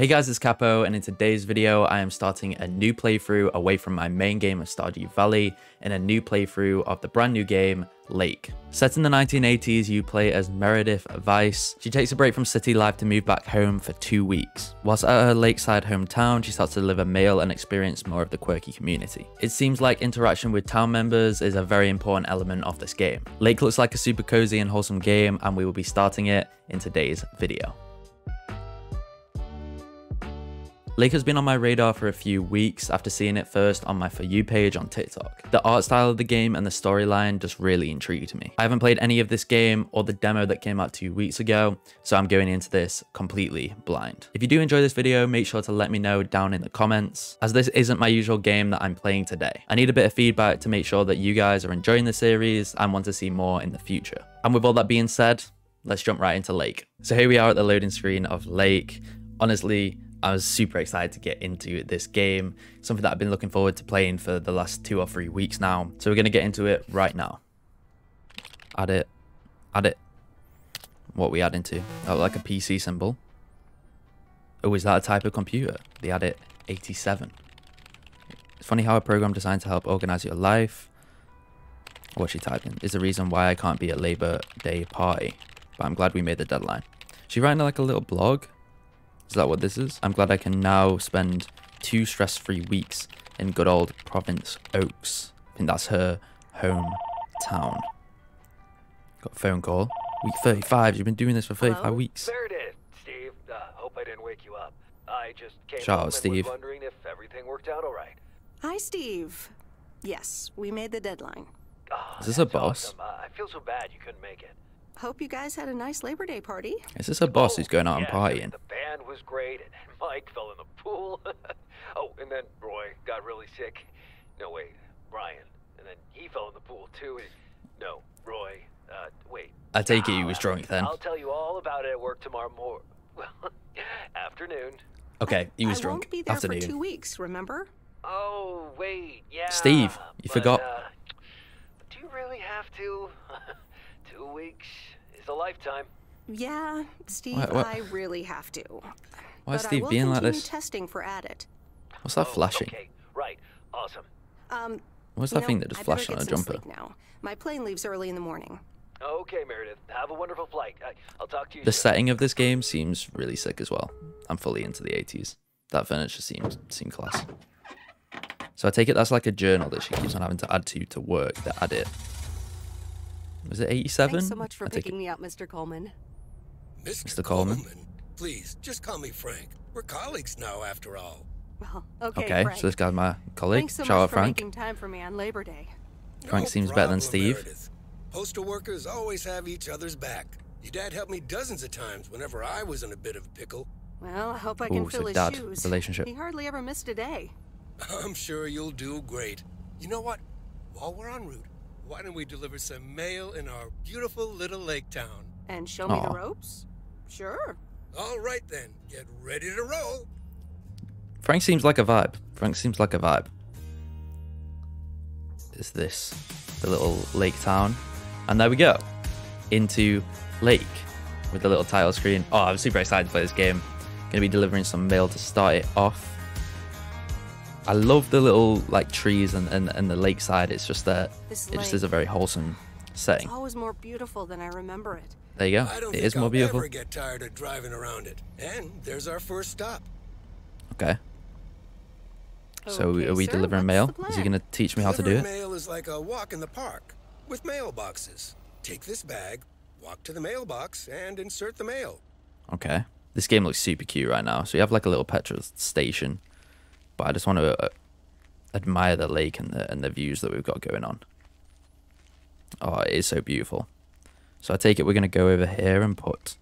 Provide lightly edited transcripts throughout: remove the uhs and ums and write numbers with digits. Hey guys, it's Capo, and in today's video I am starting a new playthrough away from my main game of Stardew Valley and a new playthrough of the brand new game Lake. Set in the 1980s, you play as Meredith Weiss. She takes a break from city life to move back home for 2 weeks. Whilst at her lakeside hometown, she starts to live a mail and experience more of the quirky community. It seems like interaction with town members is a very important element of this game. Lake looks like a super cozy and wholesome game, and we will be starting it in today's video. Lake has been on my radar for a few weeks after seeing it first on my For You page on TikTok. The art style of the game and the storyline just really intrigued me. I haven't played any of this game or the demo that came out 2 weeks ago, so I'm going into this completely blind. If you do enjoy this video, make sure to let me know down in the comments, as this isn't my usual game that I'm playing today. I need a bit of feedback to make sure that you guys are enjoying the series and want to see more in the future. And with all that being said, let's jump right into Lake. So here we are at the loading screen of Lake. Honestly, I was super excited to get into this game, something that I've been looking forward to playing for the last 2 or 3 weeks now. So we're going to get into it right now. Add it. What are we adding to? Oh, like a PC symbol. Oh, is that a type of computer? The Addit 87. It's funny how a program designed to help organize your life. What she typed in is the reason why I can't be at Labor Day party, but I'm glad we made the deadline. She writing like a little blog. Is that what this is? I'm glad I can now spend 2 stress-free weeks in good old Province Oaks. I think that's her hometown. Got a phone call. Week 35. You've been doing this for 35 weeks. Meredith, Steve. Hope I didn't wake you up. I just came home and was wondering if everything worked out all right. Hi, Steve. Yes, we made the deadline. Oh, is this a boss? Awesome. I feel so bad you couldn't make it. Hope you guys had a nice Labor Day party. Is this a boss who's going out and partying? The band was great, and Mike fell in the pool. Oh, and then Roy got really sick. No, wait, Brian. And then he fell in the pool, too. No, Roy. Wait. I take it he was drunk then. I'll tell you all about it at work tomorrow morning. Well, afternoon. Okay, he was drunk. I won't be there for 2 weeks, remember? Oh, wait, yeah. Steve, you forgot. Do you really have to? 2 weeks is a lifetime. Yeah, Steve, what? I really have to. Why is Steve being like this? Testing for Addit. What's that flashing? Okay, right. Awesome. What's that thing that just flashed on a jumper? Now. My plane leaves early in the morning. Okay, Meredith. Have a wonderful flight. I'll talk to you. The setting of this game seems really sick as well. I'm fully into the 80s. That furniture seemed class. So I take it that's like a journal that she keeps on having to add to work, the Addit. Was it 87? Thanks so much for picking me up, Mr. Coleman. Mr. Coleman? Please, just call me Frank. We're colleagues now, after all. Well, okay, Frank. So this guy's my colleague. Shout out, Frank. Thanks so much for making time for me on Labor Day. Frank seems better than Steve. Meredith. Postal workers always have each other's back. Your dad helped me dozens of times whenever I was in a bit of pickle. Well, I hope I can fill his shoes. Relationship. He hardly ever missed a day. I'm sure you'll do great. You know what? While we're en route, why don't we deliver some mail in our beautiful little lake town? And show me the ropes? Sure. All right then, get ready to roll. Frank seems like a vibe. Is this the little lake town? And there we go. Into Lake with the little title screen. Oh, I'm super excited to play this game. Gonna be delivering some mail to start it off. I love the little like trees and the lakeside. It's just that it just is a very wholesome setting. It's always more beautiful than I remember it. There you go. It is more beautiful. I don't think I'll ever get tired of driving around it. And there's our first stop. Okay. So are we delivering mail? Is he going to teach me how to do it? Mail is like a walk in the park with mailboxes. Take this bag, walk to the mailbox, and insert the mail. Okay. This game looks super cute right now. So you have like a little petrol station. But I just want to admire the lake and the views that we've got going on. Oh, it is so beautiful. So I take it we're going to go over here and put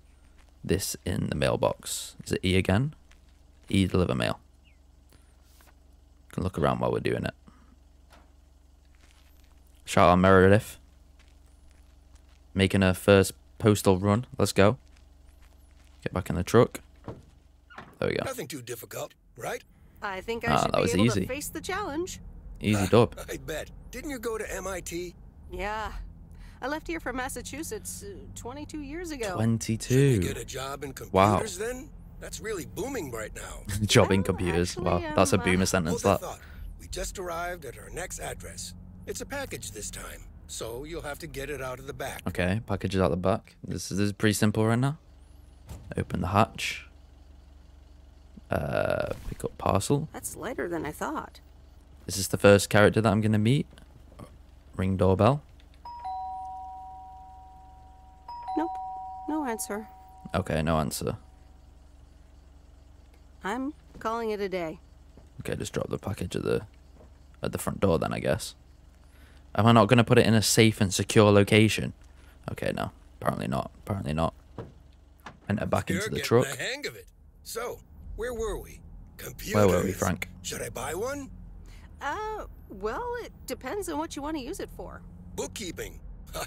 this in the mailbox. Is it E again? E, deliver mail. Can look around while we're doing it. Shout out Meredith. Making her first postal run. Let's go. Get back in the truck. There we go. Nothing too difficult, right? I think I should be able to face the challenge. Easy dub. I bet. Didn't you go to MIT? Yeah. I left here from Massachusetts 22 years ago. 22. Should we get a job in computers then? That's really booming right now. Jobbing computers. Wow, that's a boomer sentence. That. We just arrived at our next address. It's a package this time, so you'll have to get it out of the back. Okay, packages out the back. This is pretty simple right now. Open the hatch. Pick up parcel. That's lighter than I thought. Is this the first character that I'm gonna meet? Ring doorbell. Nope, no answer. Okay, no answer. I'm calling it a day. Okay, just drop the package at the front door then, I guess. Am I not gonna put it in a safe and secure location? Okay, no, apparently not. Apparently not. Enter back into the truck. The hang of it. So, where were we? Computers. Where were we, Frank? Should I buy one? Well, it depends on what you want to use it for. Bookkeeping.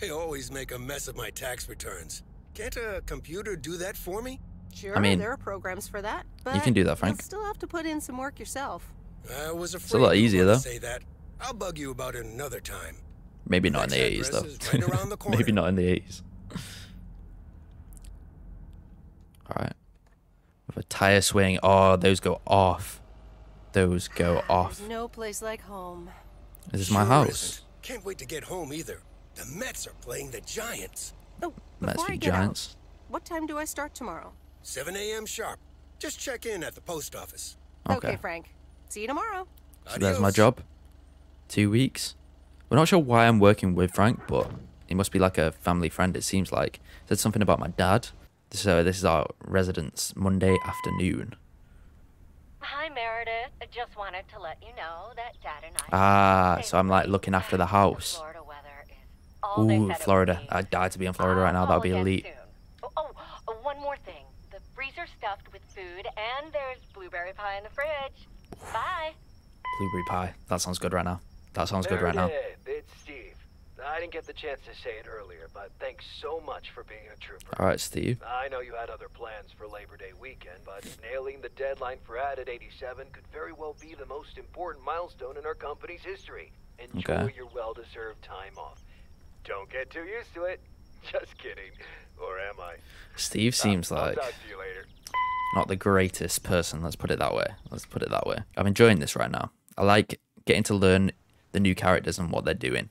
I always make a mess of my tax returns. Can't a computer do that for me? Sure, I mean, there are programs for that, but you can do that, Frank. You'll still have to put in some work yourself. I was afraid. It's a lot easier though. Say that. I'll bug you about it another time. Maybe not in the 80s though. Right around the corner. Maybe not in the 80s. All right. With a tire swing. Oh, those go off. Those go off. There's no place like home. This is my house. Isn't. Can't wait to get home either. The Mets are playing the Giants. Oh, Mets beat Giants. Out, what time do I start tomorrow? 7 AM sharp. Just check in at the post office. Okay, Frank. See you tomorrow. So there's my job. 2 weeks. We're not sure why I'm working with Frank, but he must be like a family friend, it seems like. Said something about my dad. So this is our residence Monday afternoon. Hi, Meredith. I just wanted to let you know that Dad and I... Ah, so I'm like looking after the house. Florida weather is all Ooh, Florida. I'd die to be in Florida right now. That would be elite. Oh, one more thing. The freezer's stuffed with food and there's blueberry pie in the fridge. Bye. Blueberry pie. That sounds good right now. That sounds good right now. It's Steve. I didn't get the chance to say it earlier, but thanks so much for being a trooper. All right, Steve. I know you had other plans for Labor Day weekend, but nailing the deadline for Addit 87 could very well be the most important milestone in our company's history. Enjoy your well-deserved time off. Don't get too used to it. Just kidding. Or am I? Steve seems like not the greatest person. Let's put it that way. Let's put it that way. I'm enjoying this right now. I like getting to learn the new characters and what they're doing.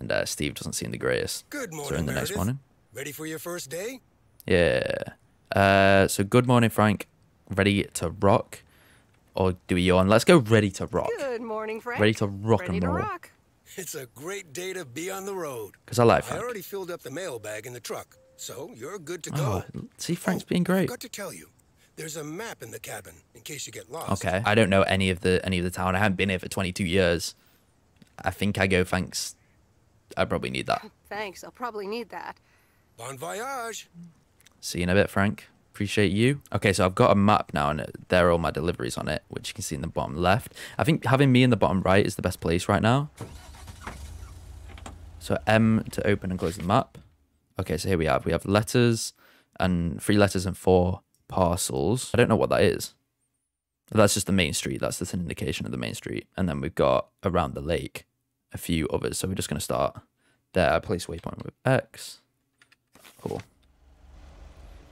And Steve doesn't seem the greatest. Good morning, so in the next morning. Ready for your first day? Yeah. So good morning, Frank. Ready to rock? Or do we yawn? Let's go ready to rock. Good morning, Frank. Ready to rock and roll. It's a great day to be on the road. Because I like Frank. I already filled up the mailbag in the truck, so you're good to go. Oh, see, Frank's being great. I forgot to tell you, there's a map in the cabin in case you get lost. Okay. I don't know any of the town. I haven't been here for 22 years. I think I go, thanks. I probably need that. Thanks, I'll probably need that. Bon voyage. See you in a bit, Frank. Appreciate you. Okay, so I've got a map now, and there are all my deliveries on it, which you can see in the bottom left. I think having me in the bottom right is the best place right now. So M to open and close the map. Okay, so here we have letters and 3 letters and 4 parcels. I don't know what that is. That's just the main street. That's just an indication of the main street. And then we've got around the lake. A few others, so we're just going to start there. Place waypoint with X. Cool.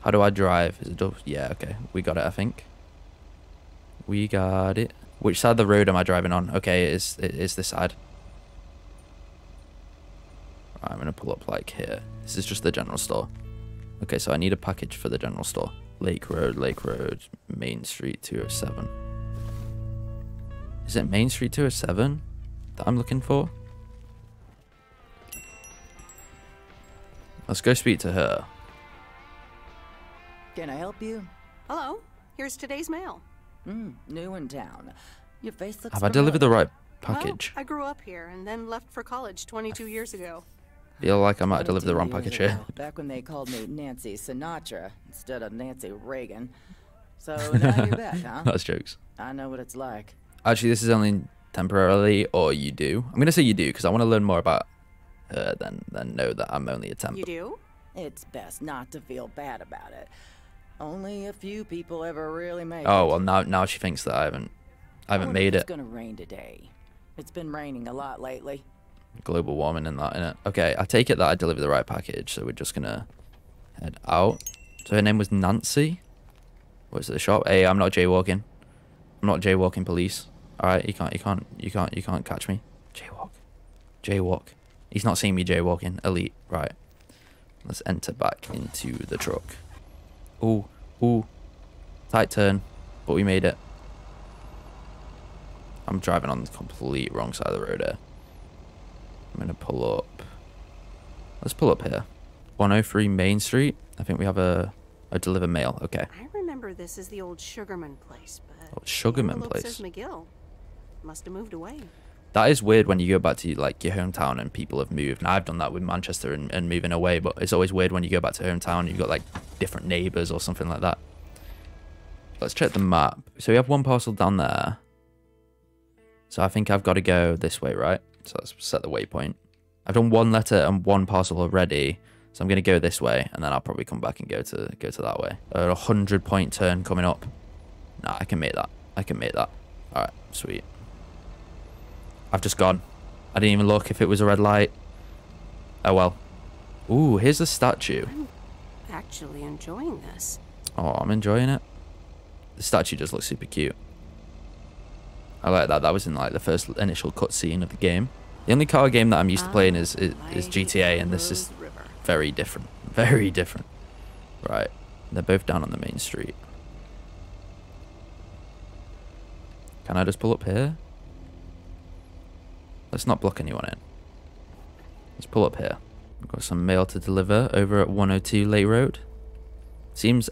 How do I drive? Is it double? Yeah, okay. We got it, I think. We got it. Which side of the road am I driving on? Okay, it is this side. Right, I'm going to pull up like here. This is just the general store. Okay, so I need a package for the general store. Lake Road, Main Street 207. Is it Main Street 207? That I'm looking for. Let's go speak to her. Can I help you? Hello. Here's today's mail. New in town. Your face looks. Have I delivered the right package? Well, I grew up here and then left for college 22 years ago. Feel like I might have delivered the wrong package here. Back when they called me Nancy Sinatra instead of Nancy Reagan. So now you're back, huh? That's jokes. I know what it's like. Actually, this is only. Temporarily, or you do. I'm gonna say you do because I want to learn more about her than know that I'm only a temp. You do? It's best not to feel bad about it. Only a few people ever really make it. Oh well, now she thinks that I haven't made it. It's gonna rain today. It's been raining a lot lately. Global warming and that in it. Okay, I take it that I delivered the right package, so we're just gonna head out. So her name was Nancy. Where's the shop? Hey, I'm not jaywalking. I'm not jaywalking, police. All right, you can't catch me. Jaywalk. Jaywalk. He's not seen me jaywalking. Elite. Right. Let's enter back into the truck. Ooh, ooh. Tight turn, but we made it. I'm driving on the complete wrong side of the road here. I'm going to pull up. Let's pull up here. 103 Main Street. I think we have a deliver mail. Okay. I remember this is the old Sugarman place, but... Old Sugarman place. Says McGill. Must have moved away. That is weird when you go back to like your hometown and people have moved. And I've done that with Manchester and moving away, but it's always weird when you go back to hometown and you've got like different neighbours or something like that. Let's check the map. So we have one parcel down there. So I think I've got to go this way, right? So let's set the waypoint. I've done one letter and one parcel already. So I'm going to go this way, and then I'll probably come back and go to that way. A 100-point turn coming up. Nah, I can make that. I can make that. All right, sweet. I've just gone. I didn't even look if it was a red light. Oh, well. Ooh, here's the statue. I'm actually enjoying this. Oh, I'm enjoying it. The statue does look super cute. I like that. That was in like the first initial cutscene of the game. The only car game that I'm used to playing is GTA, and this is very different. Very different. Right. They're both down on the main street. Can I just pull up here? Let's not block anyone in. Let's pull up here. We've got some mail to deliver over at 102 Lake Road.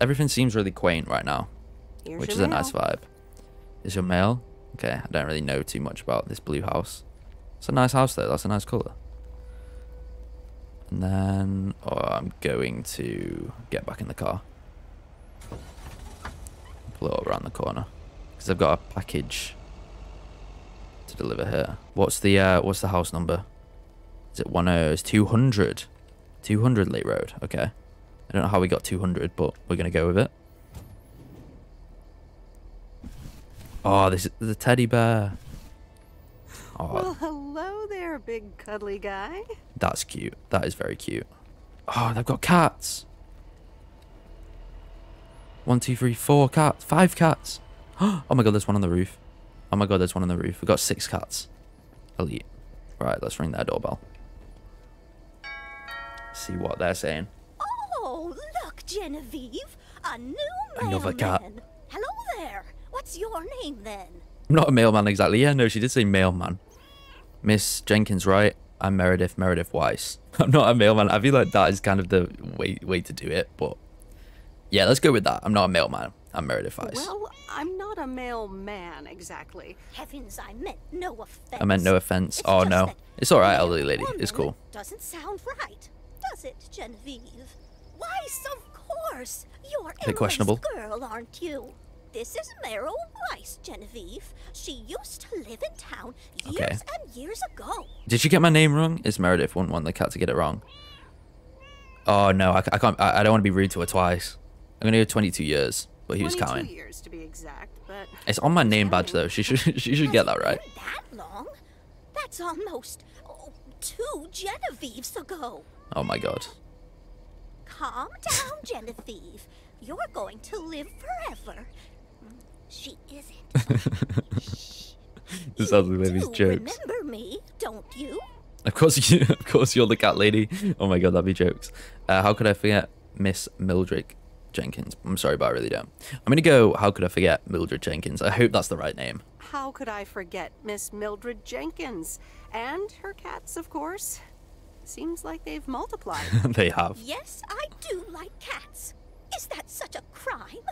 Everything seems really quaint right now, which is a nice vibe. Is your mail? Okay, I don't really know too much about this blue house. It's a nice house though, that's a nice colour. And then, oh, I'm going to get back in the car. Pull it up around the corner, because I've got a package to deliver here. What's the house number? Is it 10? It's 200. 200 Lake Road, okay. I don't know how we got 200, but we're going to go with it. Oh, this is the teddy bear. Oh. Well, hello there, big cuddly guy. That's cute. That is very cute. Oh, they've got cats. 1, 2, 3, 4 cats. 5 cats. Oh my god, there's one on the roof. Oh my god, there's one on the roof. We've got 6 cats. Elite. Right, let's ring their doorbell. See what they're saying. Oh, look, Genevieve. A new mailman. Another cat. Hello there. What's your name, then? I'm not a mailman, exactly. Yeah, no, she did say mailman. Miss Jenkins, right? I'm Meredith Weiss. I'm not a mailman. I feel like that is kind of the way to do it, but... Yeah, let's go with that. I'm not a mailman. I'm Meredith Weiss. Well, I'm not a mailman, exactly. Heavens, I meant no offense. I meant no offense. It's oh, no. It's all right, elderly lady. It's cool. Doesn't sound right, does it, Genevieve? Weiss, of course. You're a questionable girl, aren't you? This is Meryl Weiss, Genevieve. She used to live in town years and years ago. Did she get my name wrong? Is Meredith wouldn't want the cat to get it wrong. Oh, no, I can't. I don't want to be rude to her twice. I'm going to go 22 years, but he was counting. 22 years to be exact, but... It's on my name badge, though. She should get that right. That long? That's almost 2 Genevieves ago. Oh, my God. Calm down, Genevieve. You're going to live forever. She isn't. This ugly lady's jokes. Remember me, don't you? Of course, you're the cat lady. Oh my god, that'd be jokes. How could I forget Miss Mildred Jenkins? I'm sorry, but I really don't. I'm gonna go. How could I forget Mildred Jenkins? I hope that's the right name. How could I forget Miss Mildred Jenkins and her cats, of course? Seems like they've multiplied. They have. Yes, I do like cats. Is that such a crime?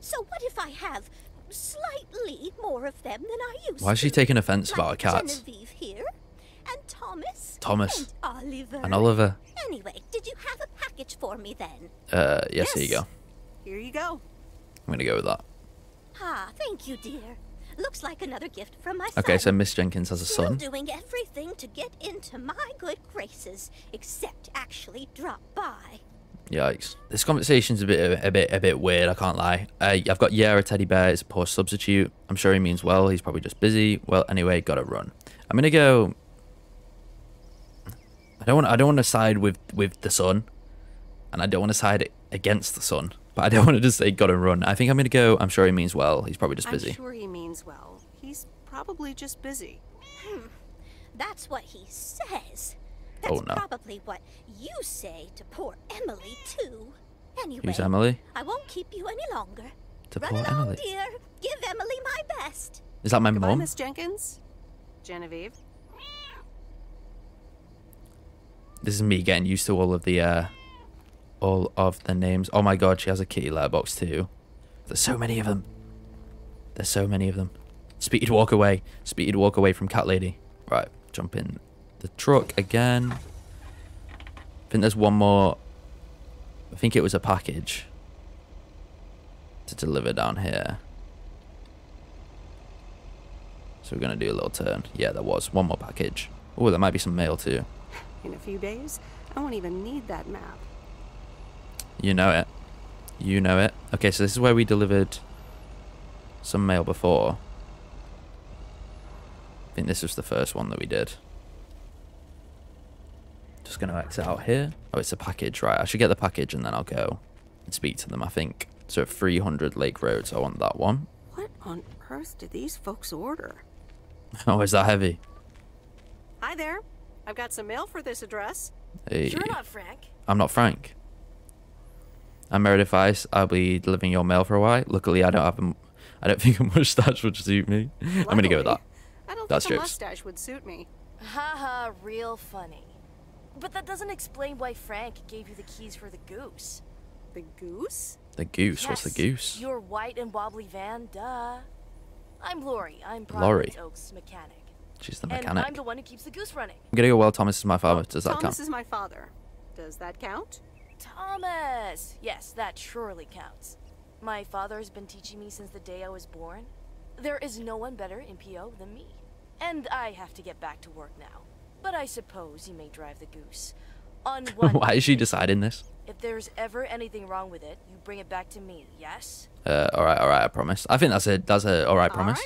So what if I have slightly more of them than I used to? Why is she taking offense about her cats? Genevieve here, and Thomas. And Oliver. Anyway, did you have a package for me then? Yes. Here you go. Here you go. I'm going to go with that. Ah, thank you, dear. Looks like another gift from my son. Okay, so Miss Jenkins has a son. Still doing everything to get into my good graces, except actually drop by. Yikes. This conversation's a bit weird, I can't lie. I've got a teddy bear is a poor substitute. I'm sure he means well. He's probably just busy. Well, anyway, gotta run. I'm gonna go. I don't want to side with the sun, and I don't want to side against the sun. But I don't want to just say got to run. I think I'm going to go, I'm sure he means well. He's probably just busy. I'm sure he means well. He's probably just busy. Hmm. That's what he says. That's probably what you say to poor Emily, too. Anyway, who's Emily? I won't keep you any longer. To run poor Emily. Dear. Give Emily my best. Is that my mom? Miss Jenkins? Genevieve? This is me getting used to all of the names. Oh my god, she has a kitty letterbox too. There's so many of them. There's so many of them. Speed walk away. Speed walk away from cat lady. Right, jump in the truck again. I think there's one more. I think it was a package to deliver down here. So we're gonna do a little turn. Yeah, there was one more package. Oh, there might be some mail too. In a few days, I won't even need that map. You know it. You know it. Okay, so this is where we delivered some mail before. I think this was the first one that we did. Just gonna exit out here. Oh, it's a package, right? I should get the package and then I'll go and speak to them, I think. So 300 Lake Road, so I want that one. What on earth did these folks order? Oh, is that heavy? Hi there. I've got some mail for this address. Hey. You're not Frank. I'm not Frank. I'm Meredith Weiss. I'll be delivering your mail for a while. Luckily, I don't have a... I don't think a mustache would suit me. Luckily, I'm gonna go with that. I don't think a mustache would suit me. Haha, real funny. But that doesn't explain why Frank gave you the keys for the goose. The goose? The goose? Yes. What's the goose? Your white and wobbly van, duh. I'm Lori. I'm Providence Oaks mechanic. She's the mechanic. And I'm the one who keeps the goose running. I'm gonna go, well, Thomas is my father. Does that count? Thomas is my father. Does that count? Thomas! Yes, that surely counts. My father has been teaching me since the day I was born. There is no one better in PO than me. And I have to get back to work now. But I suppose you may drive the goose. On one Why is she deciding this? If there's ever anything wrong with it, you bring it back to me, yes? Alright, I promise. I think that's it. That's a alright promise.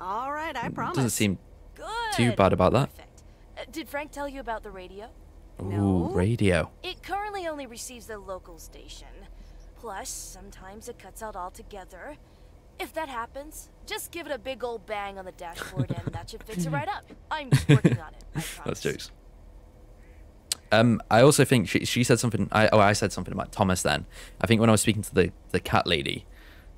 Alright, I promise. Doesn't seem too bad about that. Did Frank tell you about the radio? Ooh, no. Radio. It currently only receives the local station. Plus, sometimes it cuts out altogether. If that happens, just give it a big old bang on the dashboard and that should fix it right up. I'm just working on it, I promise. That's jokes. I also think she said something... I said something about Thomas then. I think when I was speaking to the cat lady,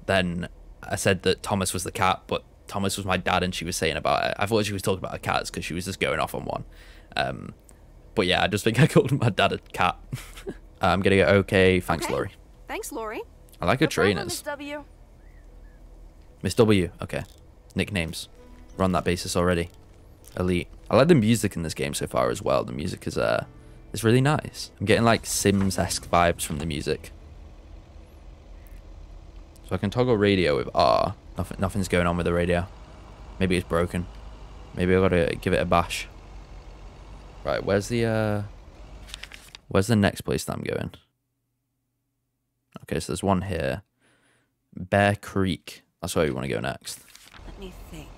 then I said that Thomas was the cat, but Thomas was my dad and she was saying about it. I thought she was talking about her cats because she was just going off on one. But yeah, I just think I called my dad a cat. I'm gonna go okay. Thanks, okay. Lori. Thanks, Lori. I like her trainers. Miss W. Miss W. Okay. Nicknames. We're on that basis already. Elite. I like the music in this game so far as well. The music is it's really nice. I'm getting like Sims-esque vibes from the music. So I can toggle radio with R. Nothing's going on with the radio. Maybe it's broken. Maybe I gotta give it a bash. Right, where's the next place that I'm going? Okay, so there's one here. Bear Creek. That's where we want to go next. Let me think.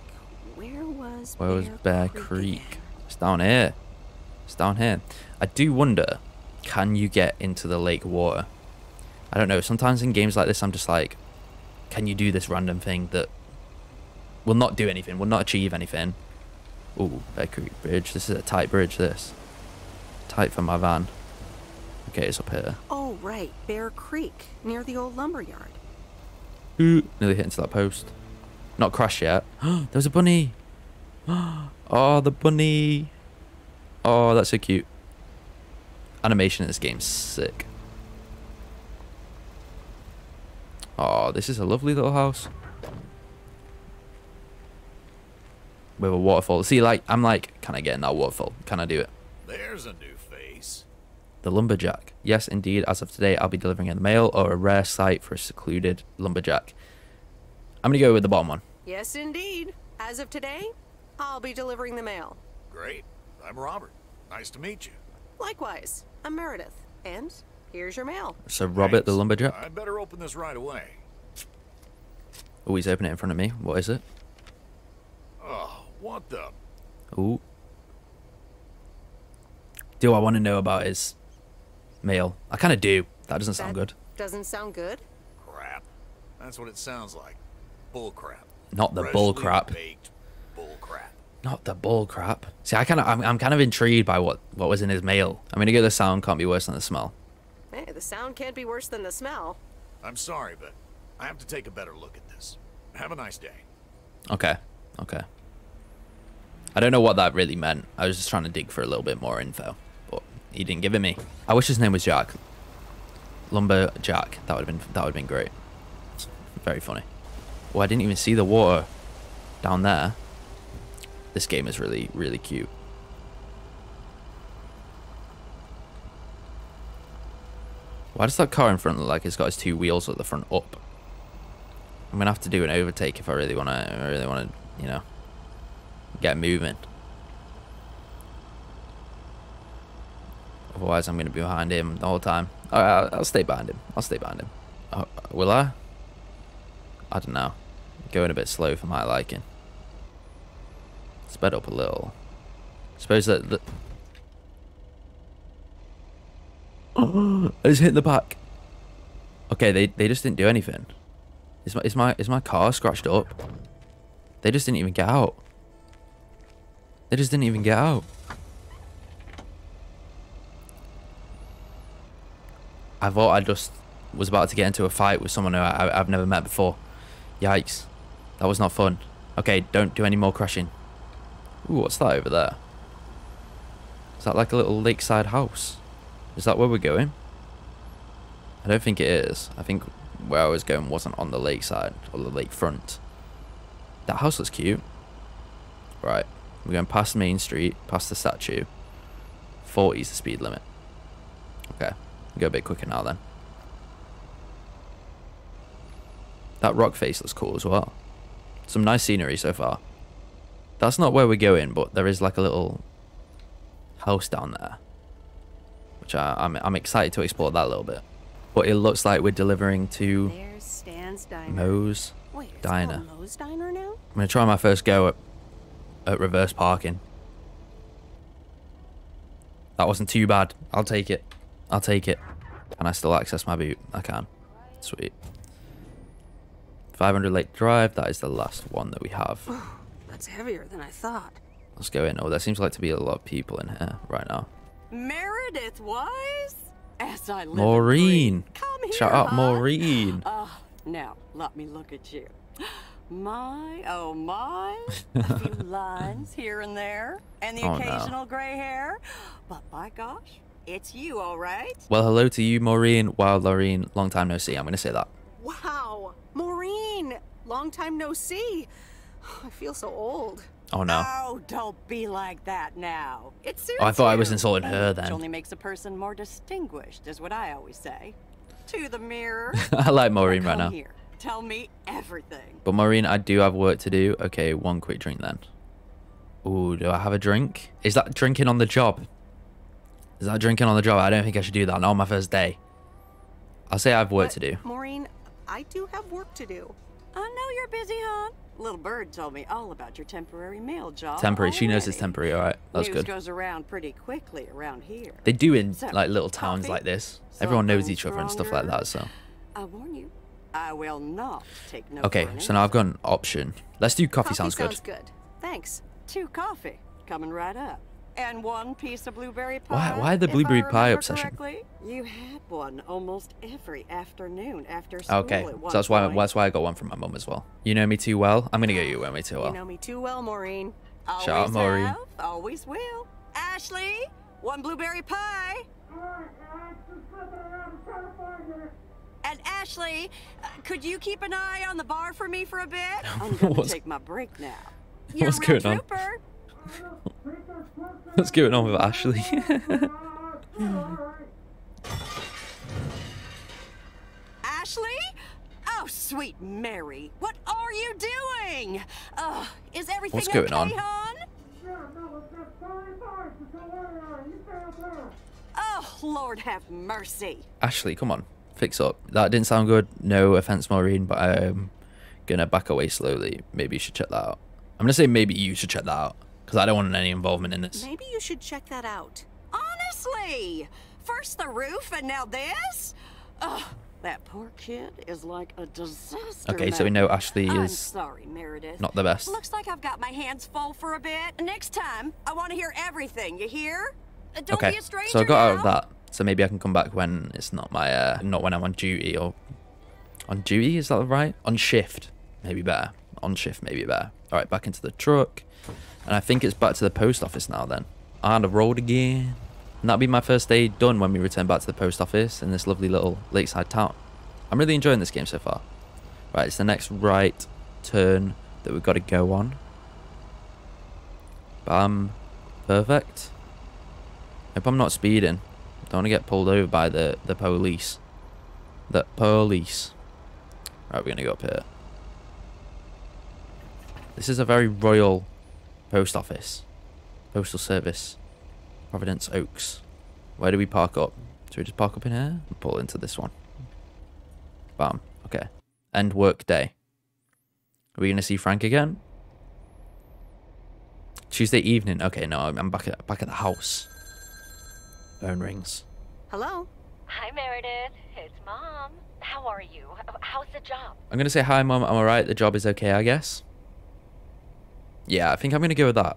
Where was Bear Creek? It's down here. It's down here. I do wonder, can you get into the lake water? I don't know. Sometimes in games like this, I'm just like, can you do this random thing that will not do anything, will not achieve anything? Ooh, Bear Creek Bridge. This is a tight bridge, this. Tight for my van. Okay, it's up here. Oh, right. Bear Creek, near the old lumberyard. Ooh, nearly hit into that post. Not crashed yet. There was a bunny. Oh, the bunny. Oh, that's so cute. Animation in this game's sick. Oh, this is a lovely little house. With a waterfall. See, like, I'm like, can I get in that waterfall? Can I do it? There's a new face. The lumberjack. Yes, indeed. As of today, I'll be delivering in the mail or a rare site for a secluded lumberjack. I'm going to go with the bottom one. Yes, indeed. As of today, I'll be delivering the mail. Great. I'm Robert. Nice to meet you. Likewise. I'm Meredith. And here's your mail. So, Robert the lumberjack. I better open this right away. Oh, he's opening it in front of me. What is it? Oh. What the? Ooh. Do I want to know about his mail? I kind of do. That doesn't sound good. Doesn't sound good? crap. That's what it sounds like. Bull crap. Not the bull crap. Bull crap. Not the bull crap. See, I'm kind of intrigued by what was in his mail. I'm gonna go. The sound can't be worse than the smell. Hey, the sound can't be worse than the smell. I'm sorry, but I have to take a better look at this. Have a nice day. Okay. Okay. I don't know what that really meant. I was just trying to dig for a little bit more info, but he didn't give it me. I wish his name was Jack. Lumberjack. That would have been great. Very funny. Well, I didn't even see the water down there. This game is really, really cute. Why does that car in front look like it's got his two wheels at the front up? I'm gonna have to do an overtake if I really wanna. I really wanna, you know, get moving. Otherwise, I'm gonna be behind him the whole time. All right, I'll stay behind him. I'll stay behind him. Will I? I don't know. Going a bit slow for my liking. Sped up a little. Suppose that. Oh, I just hit the back. Okay, they just didn't do anything. Is my car scratched up? They just didn't even get out. They just didn't even get out. I thought I just was about to get into a fight with someone who I've never met before. Yikes. That was not fun. Okay, don't do any more crashing. Ooh, what's that over there? Is that like a little lakeside house? Is that where we're going? I don't think it is. I think where I was going wasn't on the lakeside or the lakefront. That house looks cute. Right. We're going past Main Street, past the statue. 40 is the speed limit. Okay. Go a bit quicker now then. That rock face looks cool as well. Some nice scenery so far. That's not where we're going, but there is like a little house down there. I'm excited to explore that a little bit. But it looks like we're delivering to Moe's Diner. Moe's Diner now? I'm going to try my first go at reverse parking. That wasn't too bad. I'll take it. I'll take it. Can I still access my boot? I can. Sweet. 500 Lake Drive. That is the last one that we have. Oh, that's heavier than I thought. Let's go in. Oh, there seems like to be a lot of people in here right now. Meredith Weiss? As I live, Maureen. Come here, shout out, Maureen. Now, let me look at you. My, oh my. A few lines here and there. And the occasional gray hair. But by gosh, it's you, all right? Well, hello to you, Maureen. Wow, Laureen. Long time no see. I'm going to say that. Wow, Maureen. Long time no see. I feel so old. Oh no! Oh, don't be like that now. It suits you. I thought I was insulting her then. Which only makes a person more distinguished, is what I always say. To the mirror. I like Maureen right now. Here. Tell me everything. But Maureen, I do have work to do. Okay, one quick drink then. Ooh, do I have a drink? Is that drinking on the job? Is that drinking on the job? I don't think I should do that. Not on my first day. I'll say I have work to do. Maureen, I do have work to do. I know you're busy, hon. Little bird told me all about your temporary mail job. Temporary. Already. She knows it's temporary. All right, that's good. News goes around pretty quickly around here. They do in like little towns like this. Everyone knows each other and stuff like that. So I warn you, I will not take no. Okay, so now I've got an option. Let's do coffee. Sounds good. Thanks. 2 coffee coming right up, and 1 piece of blueberry pie. Why the blueberry pie obsession? You had one almost every afternoon after school. Okay, so that's why I got one from my mum as well. You know me too well. I'm gonna get you. Know me too well. You know me too well, Maureen. Shout out, Maureen. Have, always will. Ashley, 1 blueberry pie. And Ashley, could you keep an eye on the bar for me for a bit? I'm gonna take my break now. What's going on? What's going on with Ashley? Ashley? Oh, sweet Mary, what are you doing? Is everything what's going on? Oh, Lord have mercy. Ashley, come on, fix up. That didn't sound good. No offense, Maureen, but I'm gonna back away slowly. Maybe you should check that out. I'm gonna say maybe you should check that out. Because I don't want any involvement in this. Maybe you should check that out. Honestly! First the roof and now this? Ugh, That poor kid is like a disaster. Okay, so we know Ashley is sorry, Meredith. Not the best. Looks like I've got my hands full for a bit. Next time, I want to hear everything. You hear? Don't okay, be a stranger so I got now. Out of that. So maybe I can come back when it's not my, not when I'm on duty or on duty. Is that right? On shift, maybe better. On shift, maybe better. All right, back into the truck, and I think it's back to the post office now. Then on the road again. And that'll be my first day done when we return back to the post office in this lovely little lakeside town. I'm really enjoying this game so far. Right, it's the next right turn that we've got to go on. Bam. Perfect. Hope I'm not speeding. Don't want to get pulled over by the police. The police. Right, we're going to go up here. This is a very royal post office. Postal service. Providence Oaks. Where do we park up? Should we just park up in here and pull into this one? Bam. Okay. End work day. Are we gonna see Frank again? Tuesday evening. Okay, no, I'm back at the house. Phone rings. Hello. Hi, Meredith. It's Mom. How are you? How's the job? I'm gonna say hi, Mom. I'm alright. The job is okay, I guess. Yeah, I think I'm gonna go with that.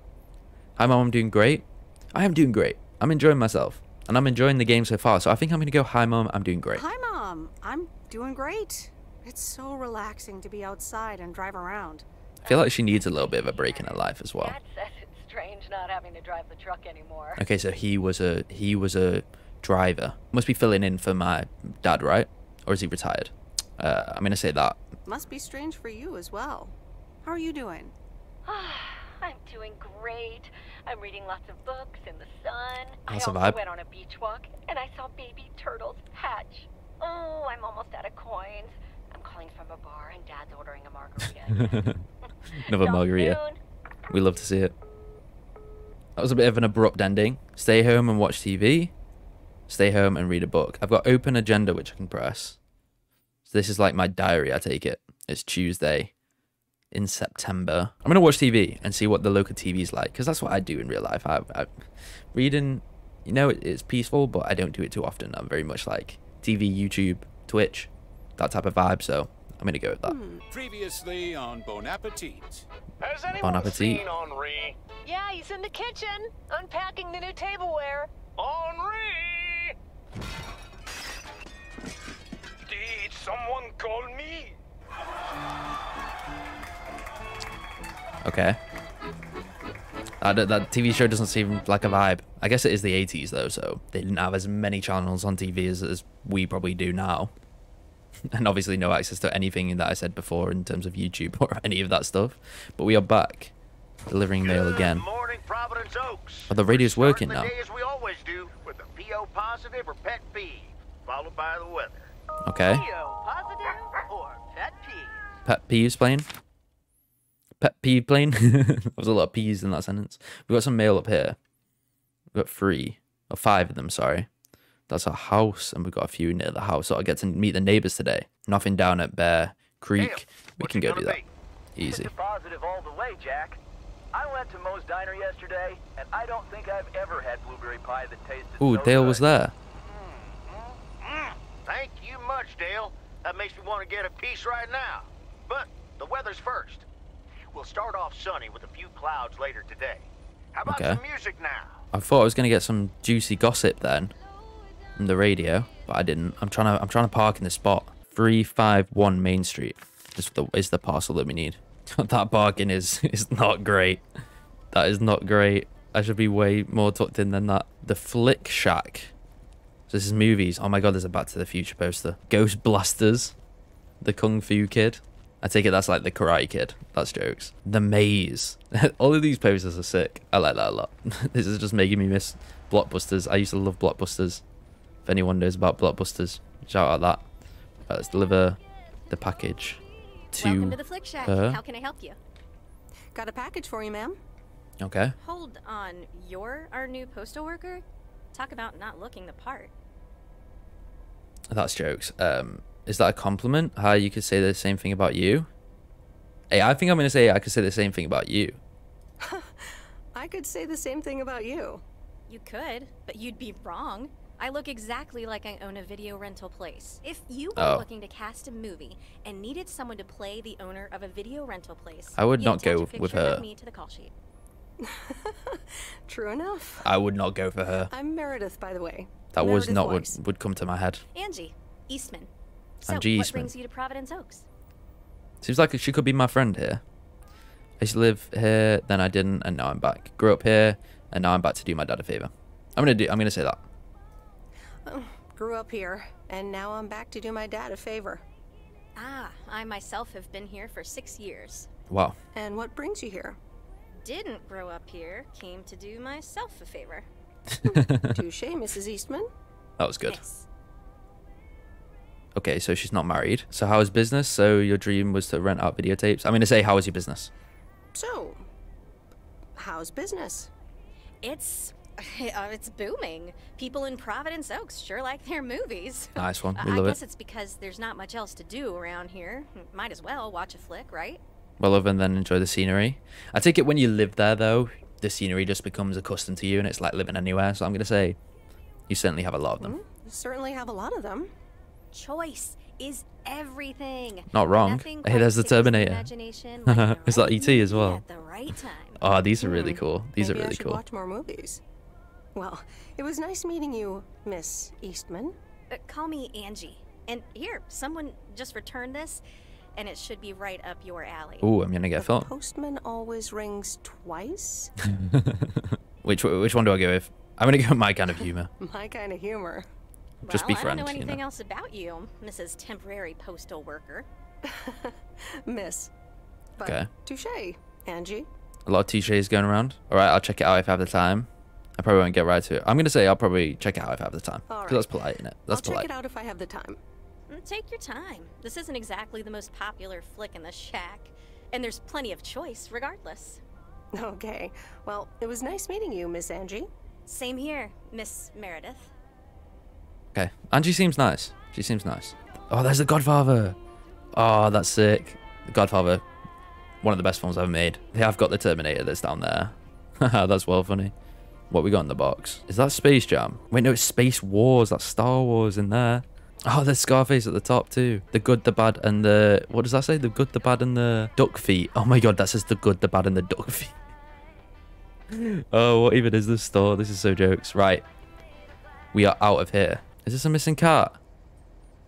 Hi, Mom. I'm doing great. I am doing great. I'm enjoying myself, and I'm enjoying the game so far. So I think I'm going to go, hi, Mom. I'm doing great. Hi, Mom. I'm doing great. It's so relaxing to be outside and drive around. I feel like she needs a little bit of a break in her life as well. Dad says it's strange not having to drive the truck anymore. Okay, so he was a driver. Must be filling in for my dad, right? Or is he retired? I'm going to say that. Must be strange for you as well. How are you doing? I'm doing great. I'm reading lots of books in the sun. That's I also went on a beach walk and I saw baby turtles hatch. Oh, I'm almost out of coins. I'm calling from a bar and Dad's ordering a margarita. Another margarita. We love to see it. That was a bit of an abrupt ending. Stay home and watch TV. Stay home and read a book. I've got open agenda, which I can press. So this is like my diary, I take it. It's Tuesday. In September, I'm gonna watch TV and see what the local TV's like, because that's what I do in real life. I reading, you know, it's peaceful, but I don't do it too often. I'm very much like TV, YouTube, Twitch, that type of vibe. So I'm gonna go with that. Previously on Bon Appetit. Has anyone seen Henri? Yeah, he's in the kitchen unpacking the new tableware. Henri! Did someone call me? Okay. That TV show doesn't seem like a vibe. I guess it is the 80s, though, so they didn't have as many channels on TV as we probably do now. And obviously no access to anything that I said before in terms of YouTube or any of that stuff. But we are back, delivering mail again. Good morning, Providence Oaks. Oh, the radio's working now. As we always do, with a PO positive or pet peeve, followed by the weather. Okay. PO positive or pet peeve. Pet peeve's playing. Pet peeve plane. There was a lot of P's in that sentence. We've got some mail up here. We've got three. Or five of them, sorry. That's our house, and we've got a few near the house. So I get to meet the neighbours today. Nothing down at Bear Creek. We can go do that. Easy. Positive all the way, Jack. I went to Moe's Diner yesterday, and I don't think I've ever had blueberry pie that tasted so good. Ooh, Dale was there. Thank you much, Dale. That makes me want to get a piece right now. But the weather's first. We'll start off sunny with a few clouds later today. How about some music now? I thought I was going to get some juicy gossip then from the radio, but I didn't. I'm trying to park in this spot. 351 Main Street is the parcel that we need. That bargain is not great. That is not great. I should be way more tucked in than that. The Flick Shack. So this is movies. Oh my God, there's a Back to the Future poster. Ghost Blasters. The Kung Fu Kid. I take it that's like the Karate Kid. That's jokes. The Maze. All of these posters are sick. I like that a lot. This is just making me miss Blockbusters. I used to love Blockbusters. If anyone knows about Blockbusters, shout out that. Right, let's deliver the package to Welcome to the Flick Shack. How can I help you? Got a package for you, ma'am. Okay. Hold on. You're our new postal worker? Talk about not looking the part. That's jokes. Is that a compliment? How you could say the same thing about you? Hey, I think I'm going to say I could say the same thing about you. I could say the same thing about you. You could, but you'd be wrong. I look exactly like I own a video rental place. If you were looking to cast a movie and needed someone to play the owner of a video rental place, I would not go with her. Me to the call sheet. True enough. I would not go for her. I'm Meredith, by the way. That Meredith was not Weiss. What would come to my head. Angie Eastman. So Angie Eastman. What brings you to Providence Oaks? Seems like she could be my friend here. I used to live here, then I didn't, and now I'm back. Grew up here, and now I'm back to do my dad a favor. I'm gonna say that. Oh, grew up here, and now I'm back to do my dad a favor. Ah, I myself have been here for 6 years. Wow. And what brings you here? Didn't grow up here, came to do myself a favor. Touche, Mrs. Eastman. That was good. Yes. Okay, so she's not married. So how is business? So your dream was to rent out videotapes. I'm gonna say, how is your business? So, how's business? It's booming. People in Providence Oaks sure like their movies. Nice one. We love it. I guess it's because there's not much else to do around here. Might as well watch a flick, right? Well, other than enjoy the scenery. I take it when you live there, though, the scenery just becomes accustomed to you, and it's like living anywhere. So I'm gonna say, you certainly have a lot of them. You certainly have a lot of them. Choice is everything. Not wrong. Hey, there's the Terminator. Like it's like E.T. as well. At the right time. Oh, these are really cool. These Maybe are really I should cool. Watch more movies. Well, it was nice meeting you, Miss Eastman. Call me Angie. And here, someone just returned this, and it should be right up your alley. Oh, I'm gonna get filled. Postman always rings twice. Which one do I go with? I'm gonna go with my kind of humor. My kind of humor. Just well, be friend, I don't know anything else about you, Mrs. Temporary Postal Worker. Miss. But okay. Touche, Angie. A lot of touches going around. All right, I'll check it out if I have the time. I probably won't get right to it. I'm going to say I'll probably check it out if I have the time. Because that's polite, isn't it? That's polite. I'll check it out if I have the time. Take your time. This isn't exactly the most popular flick in the shack. And there's plenty of choice regardless. Okay. Well, it was nice meeting you, Miss Angie. Same here, Miss Meredith. Okay, Angie seems nice. She seems nice. Oh, there's The Godfather. Oh, that's sick. The Godfather, one of the best films I've made. They have got the Terminator that's down there. Haha, that's well funny. What we got in the box? Is that Space Jam? Wait, no, it's Space Wars. That's Star Wars in there. Oh, there's Scarface at the top too. The Good, the Bad, and the... What does that say? The Good, the Bad, and the Duck Feet. Oh my god, that says The Good, the Bad, and the Duck Feet. Oh, what even is this store? This is so jokes. Right. We are out of here. Is this a missing cat?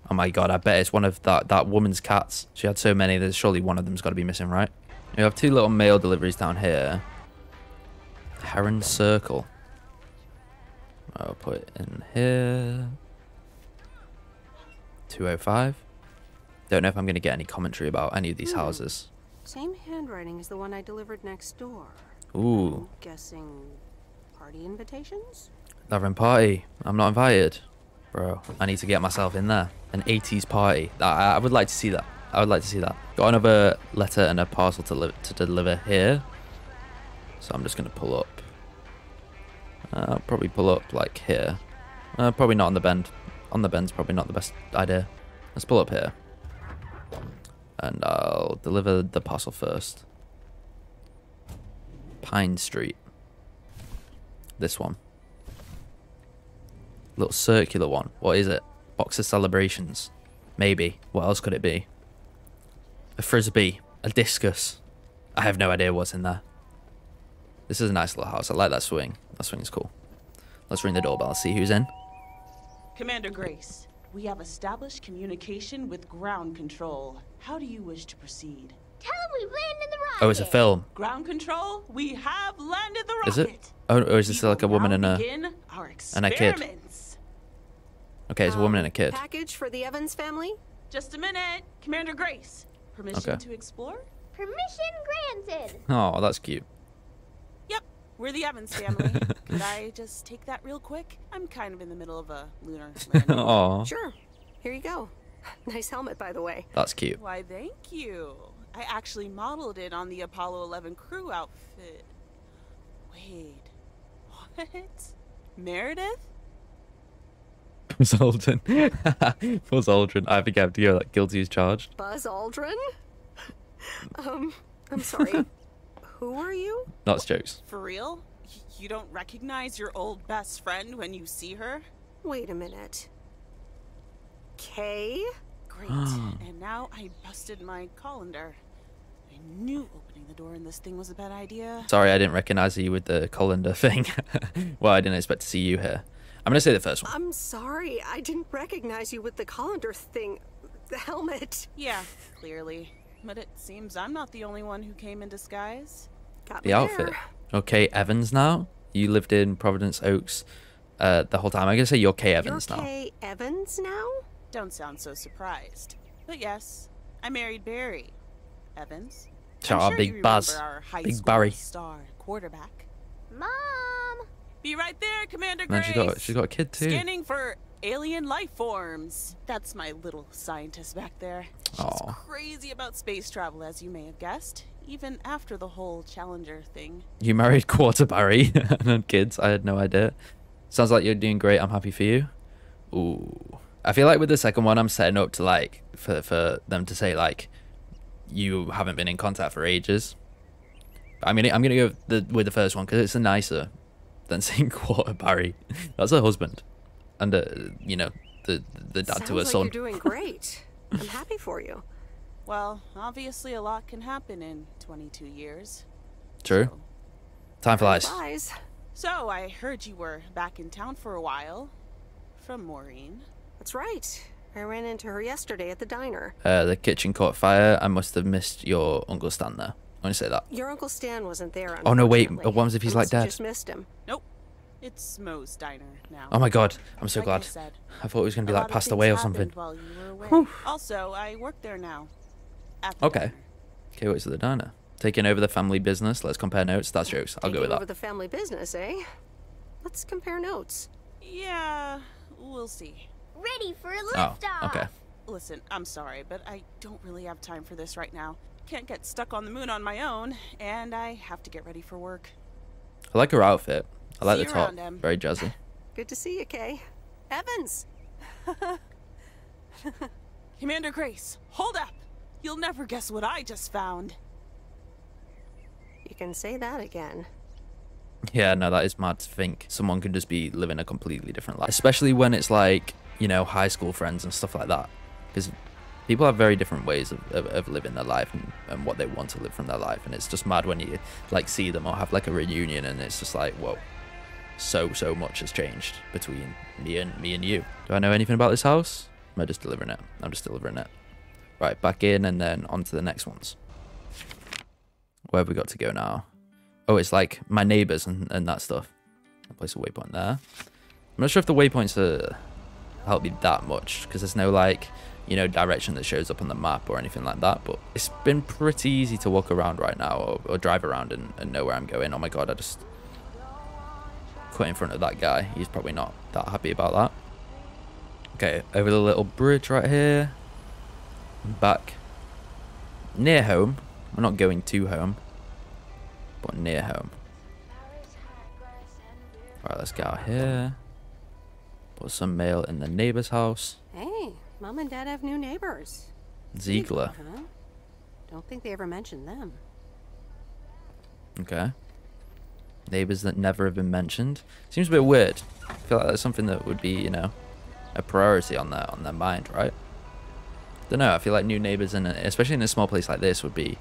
Oh my god, I bet it's one of that woman's cats. She had so many, there's surely one of them's got to be missing, right? We have two little mail deliveries down here. Heron Circle. I'll put it in here. 205. Don't know if I'm going to get any commentary about any of these houses. Same handwriting as the one I delivered next door. Ooh. I'm guessing party invitations? Lovering party. I'm not invited. Bro, I need to get myself in there. An 80s party. I would like to see that. I would like to see that. Got another letter and a parcel to deliver here. So I'm just going to pull up. I'll probably pull up like here. Probably not on the bend. On the bend's probably not the best idea. Let's pull up here. And I'll deliver the parcel first. Pine Street. This one. Little circular one. What is it? Box of celebrations. Maybe. What else could it be? A frisbee. A discus. I have no idea what's in there. This is a nice little house. I like that swing. That swing's cool. Let's ring the doorbell. See who's in. Commander Grace, we have established communication with ground control. How do you wish to proceed? Tell them we landed the rocket. Oh, it's a film. Ground control, we have landed the rocket. Is it? Oh, or is this like a woman and a kid? Okay, it's a woman and a kid. Package for the Evans family? Just a minute. Commander Grace, permission to explore? Permission granted. Oh, that's cute. Yep, we're the Evans family. Could I just take that real quick? I'm kind of in the middle of a lunar landing. Oh. Sure. Here you go. Nice helmet, by the way. That's cute. Why, thank you. I actually modeled it on the Apollo 11 crew outfit. Wait, what? Meredith? Buzz Aldrin. Buzz Aldrin. I think I have to go, like, guilty as charged. Buzz Aldrin? I'm sorry. Who are you? Not jokes. For real? You don't recognize your old best friend when you see her? Wait a minute. Kay? Great. And now I busted my colander. I knew opening the door in this thing was a bad idea. Sorry, I didn't recognize you with the colander thing. Well, I didn't expect to see you here. I'm going to say the first one. I'm sorry. I didn't recognize you with the colander thing. The helmet. Yeah, clearly. But it seems I'm not the only one who came in disguise. Got the outfit. There. Okay, Evans now. You lived in Providence Oaks the whole time. I'm going to say you're Kay Evans now. Kay Evans now? Don't sound so surprised. But yes, I married Barry Evans. Sure, big Buzz. Big Barry. Star quarterback. Mom! Be right there, Commander Grace. And she's got a kid too. Scanning for alien life forms. That's my little scientist back there. She's crazy about space travel, as you may have guessed, even after the whole Challenger thing. You married Quarterberry and had kids. I had no idea. Sounds like you're doing great. I'm happy for you. Ooh. I feel like with the second one, I'm setting up to like for them to say like you haven't been in contact for ages. I mean, I'm gonna go with the first one because it's a nicer. Than saying Quarterberry. That's her husband. And, you know, the dad to her son. Sounds like you're doing great. I'm happy for you. Well, obviously a lot can happen in 22 years. True. So, time flies. So, I heard you were back in town for a while. From Maureen. That's right. I ran into her yesterday at the diner. The kitchen caught fire. I must have missed your Uncle Stan there. I want to say that. Your Uncle Stan wasn't there. Oh no, wait. What happens if he's like dead? Just missed him. Nope. It's Moe's diner now. Oh my God. I'm so glad. I thought he was going to be like passed away or something. While you were away. Also, I work there now. Okay. Okay, what's the diner? Taking over the family business. Let's compare notes. That's jokes. I'll go with that. Taking over the family business, eh? Let's compare notes. Yeah, we'll see. Ready for a liftoff. Oh, okay. Listen, I'm sorry, but I don't really have time for this right now. Can't get stuck on the moon on my own, and I have to get ready for work. I like her outfit. I like the top. Very jazzy. Good to see you, Kay. Evans! Commander Grace, hold up! You'll never guess what I just found. You can say that again. Yeah, no, that is mad to think. Someone could just be living a completely different life. Especially when it's like, you know, high school friends and stuff like that. Because people have very different ways of living their life and what they want to live from their life. And it's just mad when you like see them or have like a reunion and it's just like, whoa, so much has changed between me and you. Do I know anything about this house? Am I just delivering it? I'm just delivering it. Right, back in and then on to the next ones. Where have we got to go now? Oh, it's like my neighbors and that stuff. I'll place a waypoint there. I'm not sure if the waypoints help me that much because there's no like, you know, direction that shows up on the map or anything like that, but it's been pretty easy to walk around right now or drive around and know where I'm going. Oh my God, I just cut in front of that guy. He's probably not that happy about that. Okay, over the little bridge right here. Back near home. We're not going to home, but near home. Alright, let's get out here. Put some mail in the neighbor's house. Hey. Mom and Dad have new neighbors. Ziegler. Huh? Don't think they ever mentioned them. Okay. Neighbors that never have been mentioned. Seems a bit weird. I feel like that's something that would be, you know, a priority on their mind, right? Don't know. I feel like new neighbors, especially in a small place like this, would be,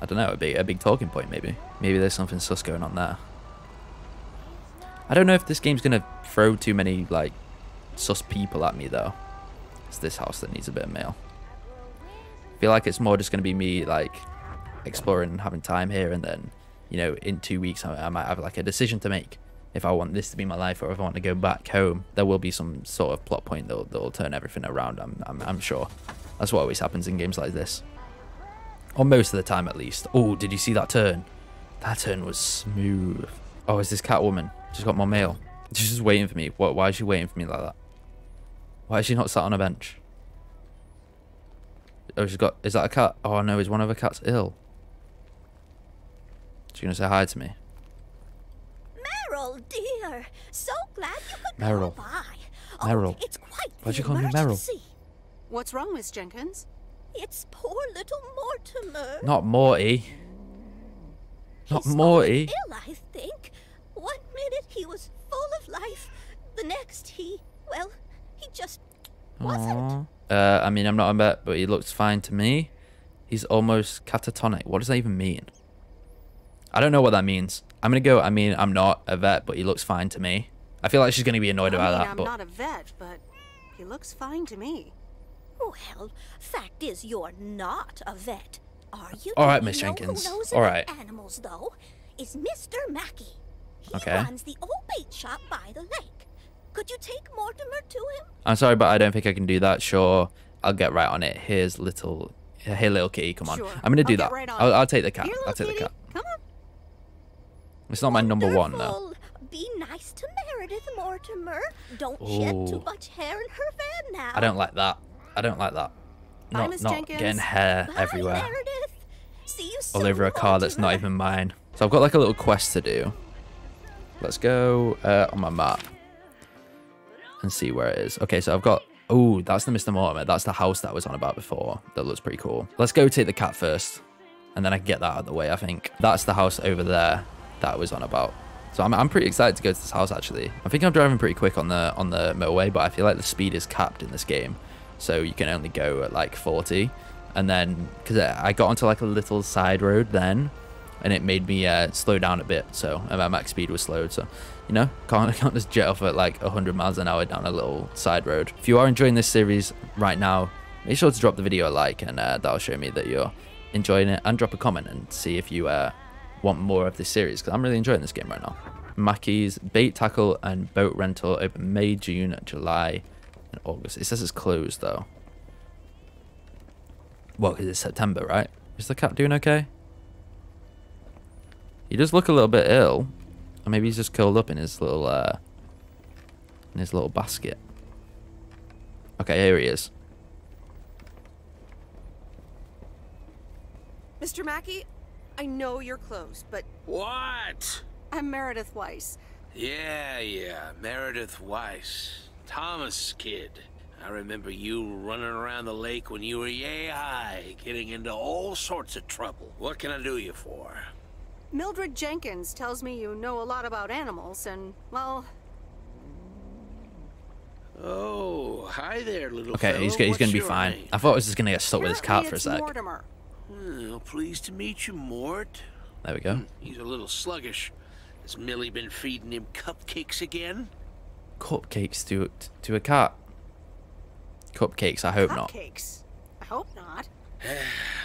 I don't know, it'd be a big talking point maybe. Maybe there's something sus going on there. I don't know if this game's gonna throw too many like sus people at me though. This house that needs a bit of mail. I feel like it's more just going to be me like exploring and having time here, and then, you know, in 2 weeks I might have like a decision to make if I want this to be my life or if I want to go back home. There will be some sort of plot point that'll turn everything around. I'm sure that's what always happens in games like this, or most of the time at least. Oh, did you see that turn? That turn was smooth. Oh, is this Catwoman? She's got more mail. She's just waiting for me. What? Why is she waiting for me like that? Why is she not sat on a bench? Oh, she's got... Is that a cat? Oh, no, is one of her cats ill? She's going to say hi to me. Meryl, dear. So glad you could come by. Meryl. Oh, it's quite Why'd you call me Meryl? What's wrong, Miss Jenkins? It's poor little Mortimer. Not Morty. Not Morty. He's ill, I think. One minute he was full of life. The next, he just wasn't. I mean, I'm not a Met, but he looks fine to me. He's almost catatonic. What does that even mean? I don't know what that means. I'm going to go, I mean, I'm not a vet, but he looks fine to me. I feel like she's going to be annoyed about that. I'm not a vet, but he looks fine to me. Well, fact is, you're not a vet, are you? All right, Miss Jenkins. All right. Animals, though, is Mr. Mackey. He runs the old bait shop by the lake. Could you take Mortimer to him? I'm sorry, but I don't think I can do that. Sure, I'll get right on it. Here's little... Hey, little kitty, come on. Sure. I'm going to do that. Right, I'll take the cat. Here, I'll take the cat. Come on. It's not my number one, though. Be nice to Meredith, Mortimer. Don't shed too much hair in her van now. I don't like that. I don't like that. Not getting hair everywhere. Meredith. See you soon, all over a car that's not even mine. So I've got like a little quest to do. Let's go on my map and see where it is. Okay, so I've got... Oh, that's the Mr. Mortimer. That's the house that I was on about before. That looks pretty cool. Let's go take the cat first, and then I can get that out of the way, I think. That's the house over there that I was on about. So I'm pretty excited to go to this house, actually. I think I'm driving pretty quick on the motorway, but I feel like the speed is capped in this game. So you can only go at, like, 40. And then, because I got onto, like, a little side road then, and it made me slow down a bit. So my max speed was slowed. So, you know, can't just jet off at like 100 miles an hour down a little side road. If you are enjoying this series right now, make sure to drop the video a like, and that'll show me that you're enjoying it, and drop a comment and see if you want more of this series, because I'm really enjoying this game right now. Mackey's bait tackle and boat rental open May, June, July, and August. It says it's closed though. Well, because it's September, right? Is the cat doing okay? He does look a little bit ill. Or maybe he's just curled up in his little basket. Okay, here he is. Mr. Mackey, I know you're closed, but... What? I'm Meredith Weiss. Yeah, Meredith Weiss. Thomas kid. I remember you running around the lake when you were yay high, getting into all sorts of trouble. What can I do you for? Mildred Jenkins tells me you know a lot about animals, and, well... Oh, hi there, little fellow. Okay, he's going to be fine. Name? I thought I was just going to get stuck with his cat for a sec. Mortimer. Oh, pleased to meet you, Mort. There we go. He's a little sluggish. Has Millie been feeding him cupcakes again? Cupcakes to a cat? Cupcakes, I hope not. Cupcakes? I hope not.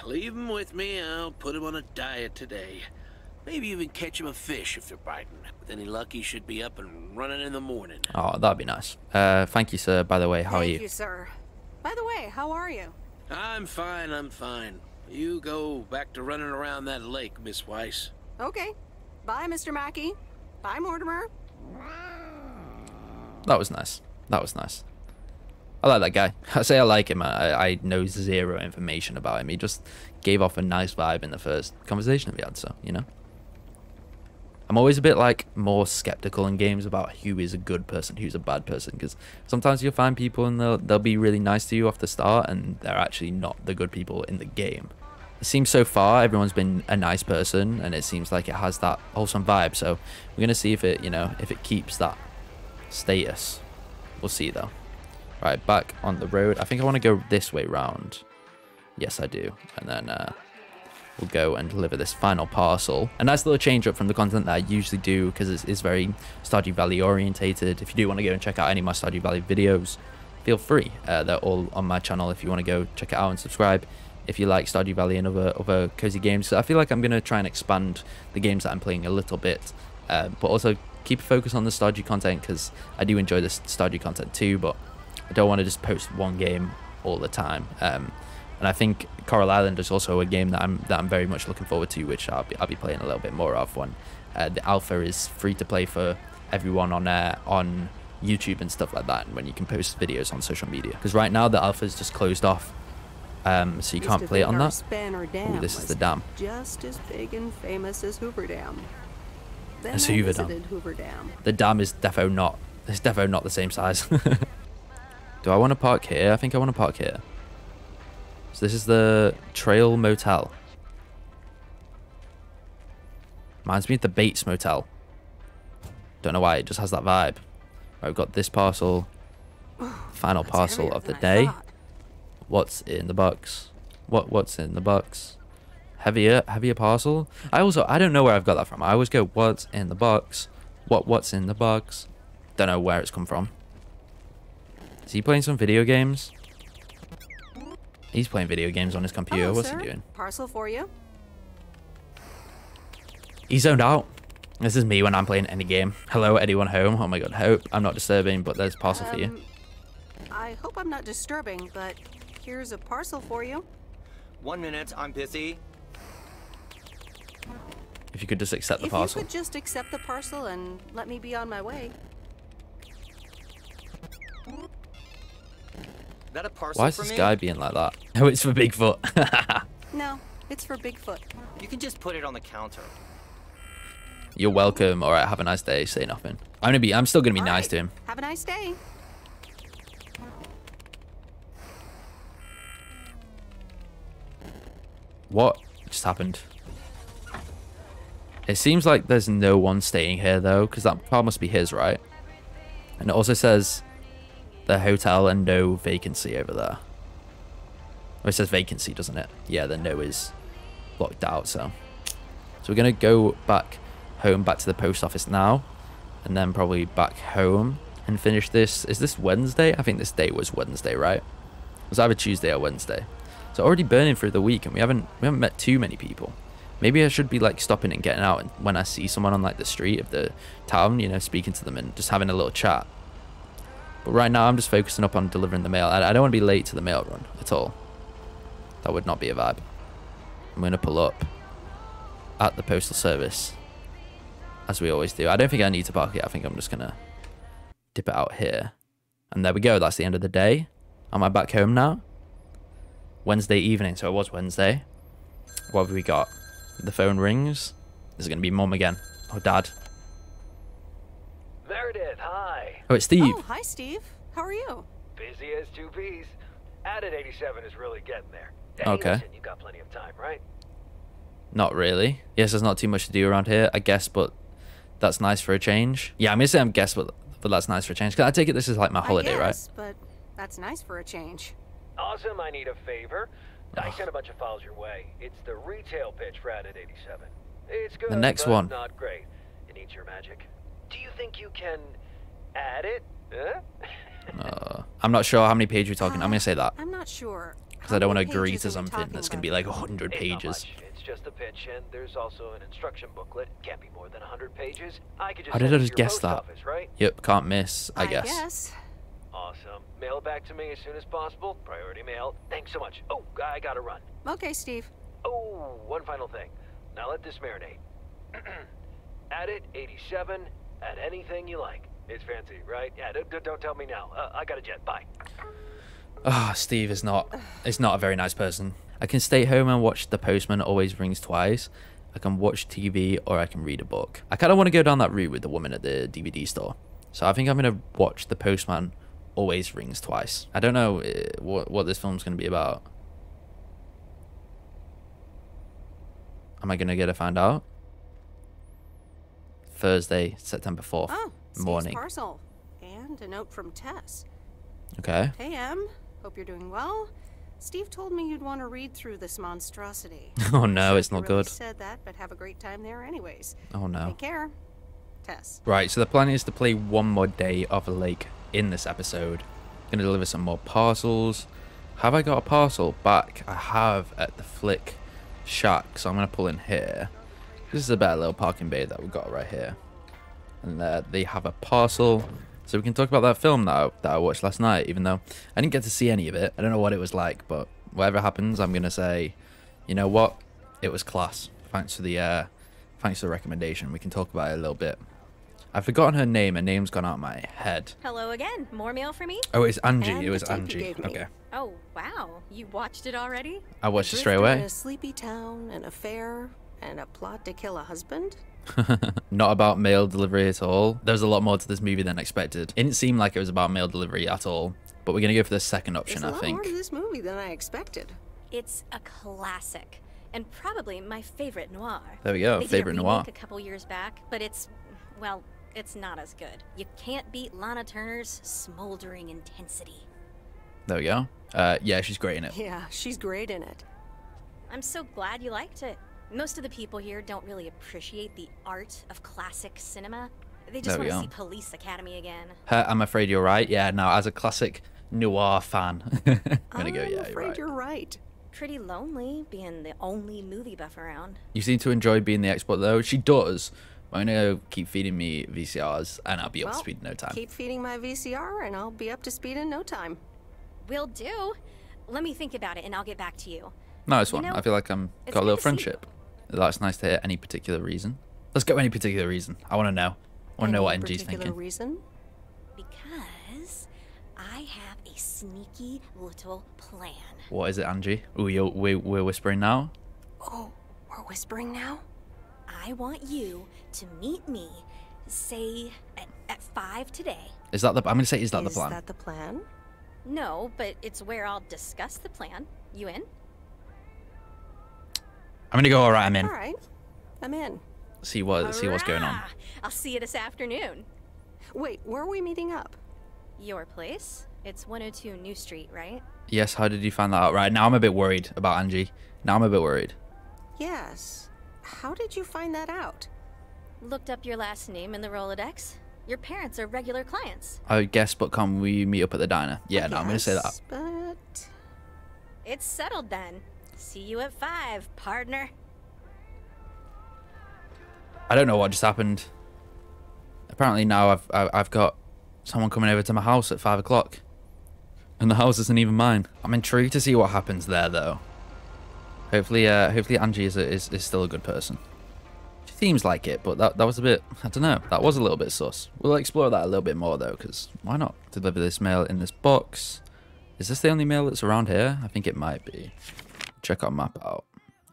Leave him with me. I'll put him on a diet today. Maybe even catch him a fish if they're biting. With any luck, he should be up and running in the morning. Oh, that'd be nice. Thank you, sir. By the way, how are you? Thank you, sir. By the way, how are you? I'm fine. You go back to running around that lake, Miss Weiss. Okay. Bye, Mr. Mackey. Bye, Mortimer. That was nice. I like that guy. I say I like him. I know zero information about him. He just gave off a nice vibe in the first conversation that we had, so, you know. I'm always a bit, like, more skeptical in games about who is a good person, who's a bad person, because sometimes you'll find people and they'll be really nice to you off the start, and they're actually not the good people in the game. It seems so far everyone's been a nice person, and it seems like it has that wholesome vibe, so we're going to see if it, you know, if it keeps that status. We'll see, though. Right, back on the road. I think I want to go this way round. Yes, I do. And then... we'll go and deliver this final parcel. A nice little change up from the content that I usually do, because it is very Stardew Valley orientated. If you do want to go and check out any of my Stardew Valley videos, feel free. They're all on my channel if you want to go check it out and subscribe if you like Stardew Valley and other cozy games. So I feel like I'm going to try and expand the games that I'm playing a little bit, but also keep a focus on the Stardew content, because I do enjoy this Stardew content too, but I don't want to just post one game all the time. And I think Coral Island is also a game that I'm very much looking forward to, which I'll be playing a little bit more of when the alpha is free to play for everyone on YouTube and stuff like that, and when you can post videos on social media. Because right now the alpha is just closed off, so you can't play it on that. Ooh, this is the dam. Just as big and famous as Hoover Dam. It's Hoover Dam. The dam is defo not. It's defo not the same size. Do I want to park here? I think I want to park here. So this is the Trail Motel. Reminds me of the Bates Motel. Don't know why, it just has that vibe. I've got this parcel. Final parcel of the day. What's in the box? What's in the box? Heavier parcel. I don't know where I've got that from. I always go, what's in the box? What's in the box? Don't know where it's come from. Is he playing some video games? He's playing video games on his computer. Hello, what's he doing? Parcel for you. He zoned out. This is me when I'm playing any game. Hello, anyone home? Oh my god, hope I'm not disturbing, but there's a parcel for you. I hope I'm not disturbing, but here's a parcel for you. 1 minute, I'm busy. If you could just accept the parcel. If you could just accept the parcel and let me be on my way. That a parcel? Why is this guy being like that? Oh, it's for Bigfoot. No, it's for Bigfoot. You can just put it on the counter. You're welcome. All right, have a nice day. Say nothing. I'm still gonna be nice to him. Have a nice day. What just happened? It seems like there's no one staying here though, because that car must be his, right? And it also says the hotel and no vacancy over there. Well, it says vacancy, doesn't it? Yeah, the no is blocked out. So we're gonna go back home, back to the post office now, and then probably back home and finish this. Is this Wednesday? I think this day was Wednesday, right? It was either Tuesday or Wednesday. So already burning through the week, and we haven't met too many people. Maybe I should be like stopping and getting out, and when I see someone on like the street of the town, you know, speaking to them and just having a little chat. But right now, I'm just focusing up on delivering the mail. I don't want to be late to the mail run at all. That would not be a vibe. I'm going to pull up at the postal service, as we always do. I don't think I need to park it. I think I'm just going to dip it out here. And there we go. That's the end of the day. Am I back home now? Wednesday evening. So it was Wednesday. What have we got? The phone rings. This is going to be Mum again. Oh, Dad. There it is. Hi. Oh, it's Steve. Oh, hi, Steve. How are you? Busy as two peas. Addit 87 is really getting there. Hey, okay. Listen, you got plenty of time, right? Not really. Yes, there's not too much to do around here, I guess, but that's nice for a change. Yeah, I'm going to say I'm guess, but that's nice for a change. Because I take it this is like my holiday, right? But that's nice for a change. Awesome. I need a favor. Oh. I sent a bunch of files your way. It's the retail pitch for Addit 87. It's good, the next but one. Not great. It needs your magic. Do you think you can add it? Huh? I'm not sure how many pages we're talking. I'm going to say that. I'm not sure. Because I don't want to agree to something that's going to be like 100 pages. It's just a pitch, and there's also an instruction booklet. Can't be more than 100 pages. How did I just guess that? Office, right? Yep, can't miss, I guess. Awesome. Mail it back to me as soon as possible. Priority mail. Thanks so much. Oh, I got to run. Okay, Steve. Oh, one final thing. Now let this marinate. Addit 87. Add anything you like. It's fancy, right? Yeah, don't tell me now. I got a jet. Bye. Ah, Steve is not a very nice person. I can stay home and watch The Postman Always Rings Twice. I can watch TV, or I can read a book. I kind of want to go down that route with the woman at the DVD store. So I think I'm going to watch The Postman Always Rings Twice. I don't know what this film's going to be about. Am I going to get to find out? Thursday, September 4th, morning. Parcel and a note from Tess. Okay. Hey, Em. Hope you're doing well. Steve told me you'd want to read through this monstrosity. Oh no, it's not good. Said that, but have a great time there anyways. Oh no. Take care, Tess. Right. So the plan is to play one more day of a Lake in this episode. Gonna deliver some more parcels. Have I got a parcel back? I have at the Flick Shack, so I'm gonna pull in here. This is a better little parking bay that we've got right here. And they have a parcel. So we can talk about that film that I watched last night, even though I didn't get to see any of it. I don't know what it was like, but whatever happens, I'm going to say, you know what? It was class. Thanks for the recommendation. We can talk about it a little bit. I've forgotten her name. Her name's gone out of my head. Hello again. More mail for me? Oh, it's Angie. And it was Angie. Okay. Oh, wow. You watched it already? I watched it straight away. In a sleepy town, an affair, and a plot to kill a husband? Not about mail delivery at all. There was a lot more to this movie than expected. It didn't seem like it was about mail delivery at all, but we're going to go for the second option, I think. There's a lot more to this movie than I expected. It's a classic, and probably my favorite noir. There we go, favorite noir. They did a remake a couple years back, but it's, well, it's not as good. You can't beat Lana Turner's smoldering intensity. There we go. Yeah, she's great in it. Yeah, she's great in it. I'm so glad you liked it. Most of the people here don't really appreciate the art of classic cinema. They just want to see Police Academy again. I'm afraid you're right. Yeah, no, as a classic noir fan, I'm afraid you're right. Pretty lonely being the only movie buff around. You seem to enjoy being the expert, though. She does. I'm gonna keep feeding me VCRs, and I'll be up to speed in no time. Keep feeding my VCR, and I'll be up to speed in no time. Will do. Let me think about it, and I'll get back to you. Nice one. You know, I feel like I'm got a little friendship. That's nice to hear. Any particular reason? Let's go. Any particular reason? I want to know. I want to know what MG's thinking. Any particular reason? Because I have a sneaky little plan. What is it, Angie? Ooh, we're whispering now. Oh, we're whispering now. I want you to meet me, say at 5 today. Is that the? I'm gonna say, is that the plan? Is that the plan? No, but it's where I'll discuss the plan. You in? I'm gonna go. All right, I'm in. All right, I'm in. See what's going on. I'll see you this afternoon. Wait, where are we meeting up? Your place. It's 102 New Street, right? Yes. How did you find that out? Right now, I'm a bit worried about Angie. Now I'm a bit worried. Yes. How did you find that out? Looked up your last name in the Rolodex. Your parents are regular clients. I guess, but can we meet up at the diner? Yeah, no, I'm gonna say that. But it's settled then. See you at 5, partner. I don't know what just happened. Apparently now I've got someone coming over to my house at 5 o'clock, and the house isn't even mine. I'm intrigued to see what happens there, though. Hopefully, hopefully Angie is still a good person. She seems like it, but that was a bit, I don't know, that was a little bit sus. We'll explore that a little bit more, though, because why not? Deliver this mail in this box. Is this the only mail that's around here? I think it might be. Check our map out.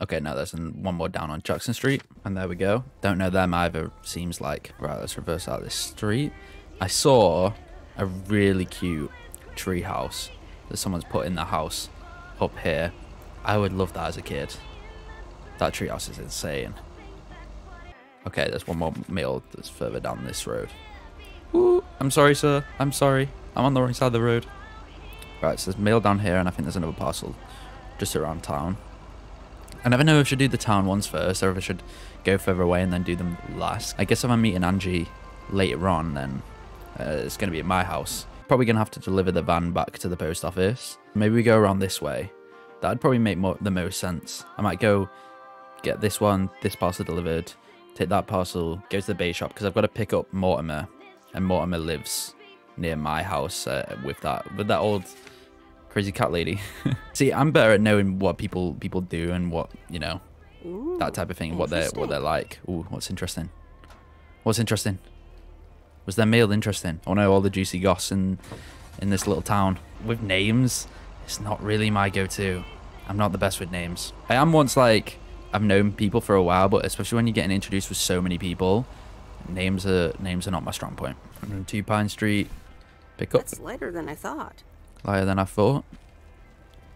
Okay, no, there's one more down on Jackson Street, and there we go. Don't know them either, seems like. Right, let's reverse out this street. I saw a really cute tree house that someone's put in the house up here. I would love that as a kid. That treehouse is insane. Okay, there's one more meal that's further down this road. Ooh, I'm sorry, sir. I'm sorry. I'm on the wrong side of the road. Right, so there's mail down here, and I think there's another parcel just around town. I never know if I should do the town ones first, or if I should go further away and then do them last. I guess if I'm meeting Angie later on, then it's going to be at my house. Probably going to have to deliver the van back to the post office. Maybe we go around this way. That'd probably make the most sense. I might go get this one, this parcel delivered, take that parcel, go to the bait shop, because I've got to pick up Mortimer, and Mortimer lives near my house with that old crazy cat lady. See, I'm better at knowing what people do and what, you know, ooh, that type of thing, what they're like. Ooh, what's interesting? What's interesting? Was their meal interesting? Oh no, all the juicy goss in this little town with names. It's not really my go-to. I'm not the best with names. I am once, like, I've known people for a while, but especially when you're getting introduced with so many people, names are not my strong point. I'm on 2 Pine Street. Pick up. That's lighter than I thought. Lighter than I thought.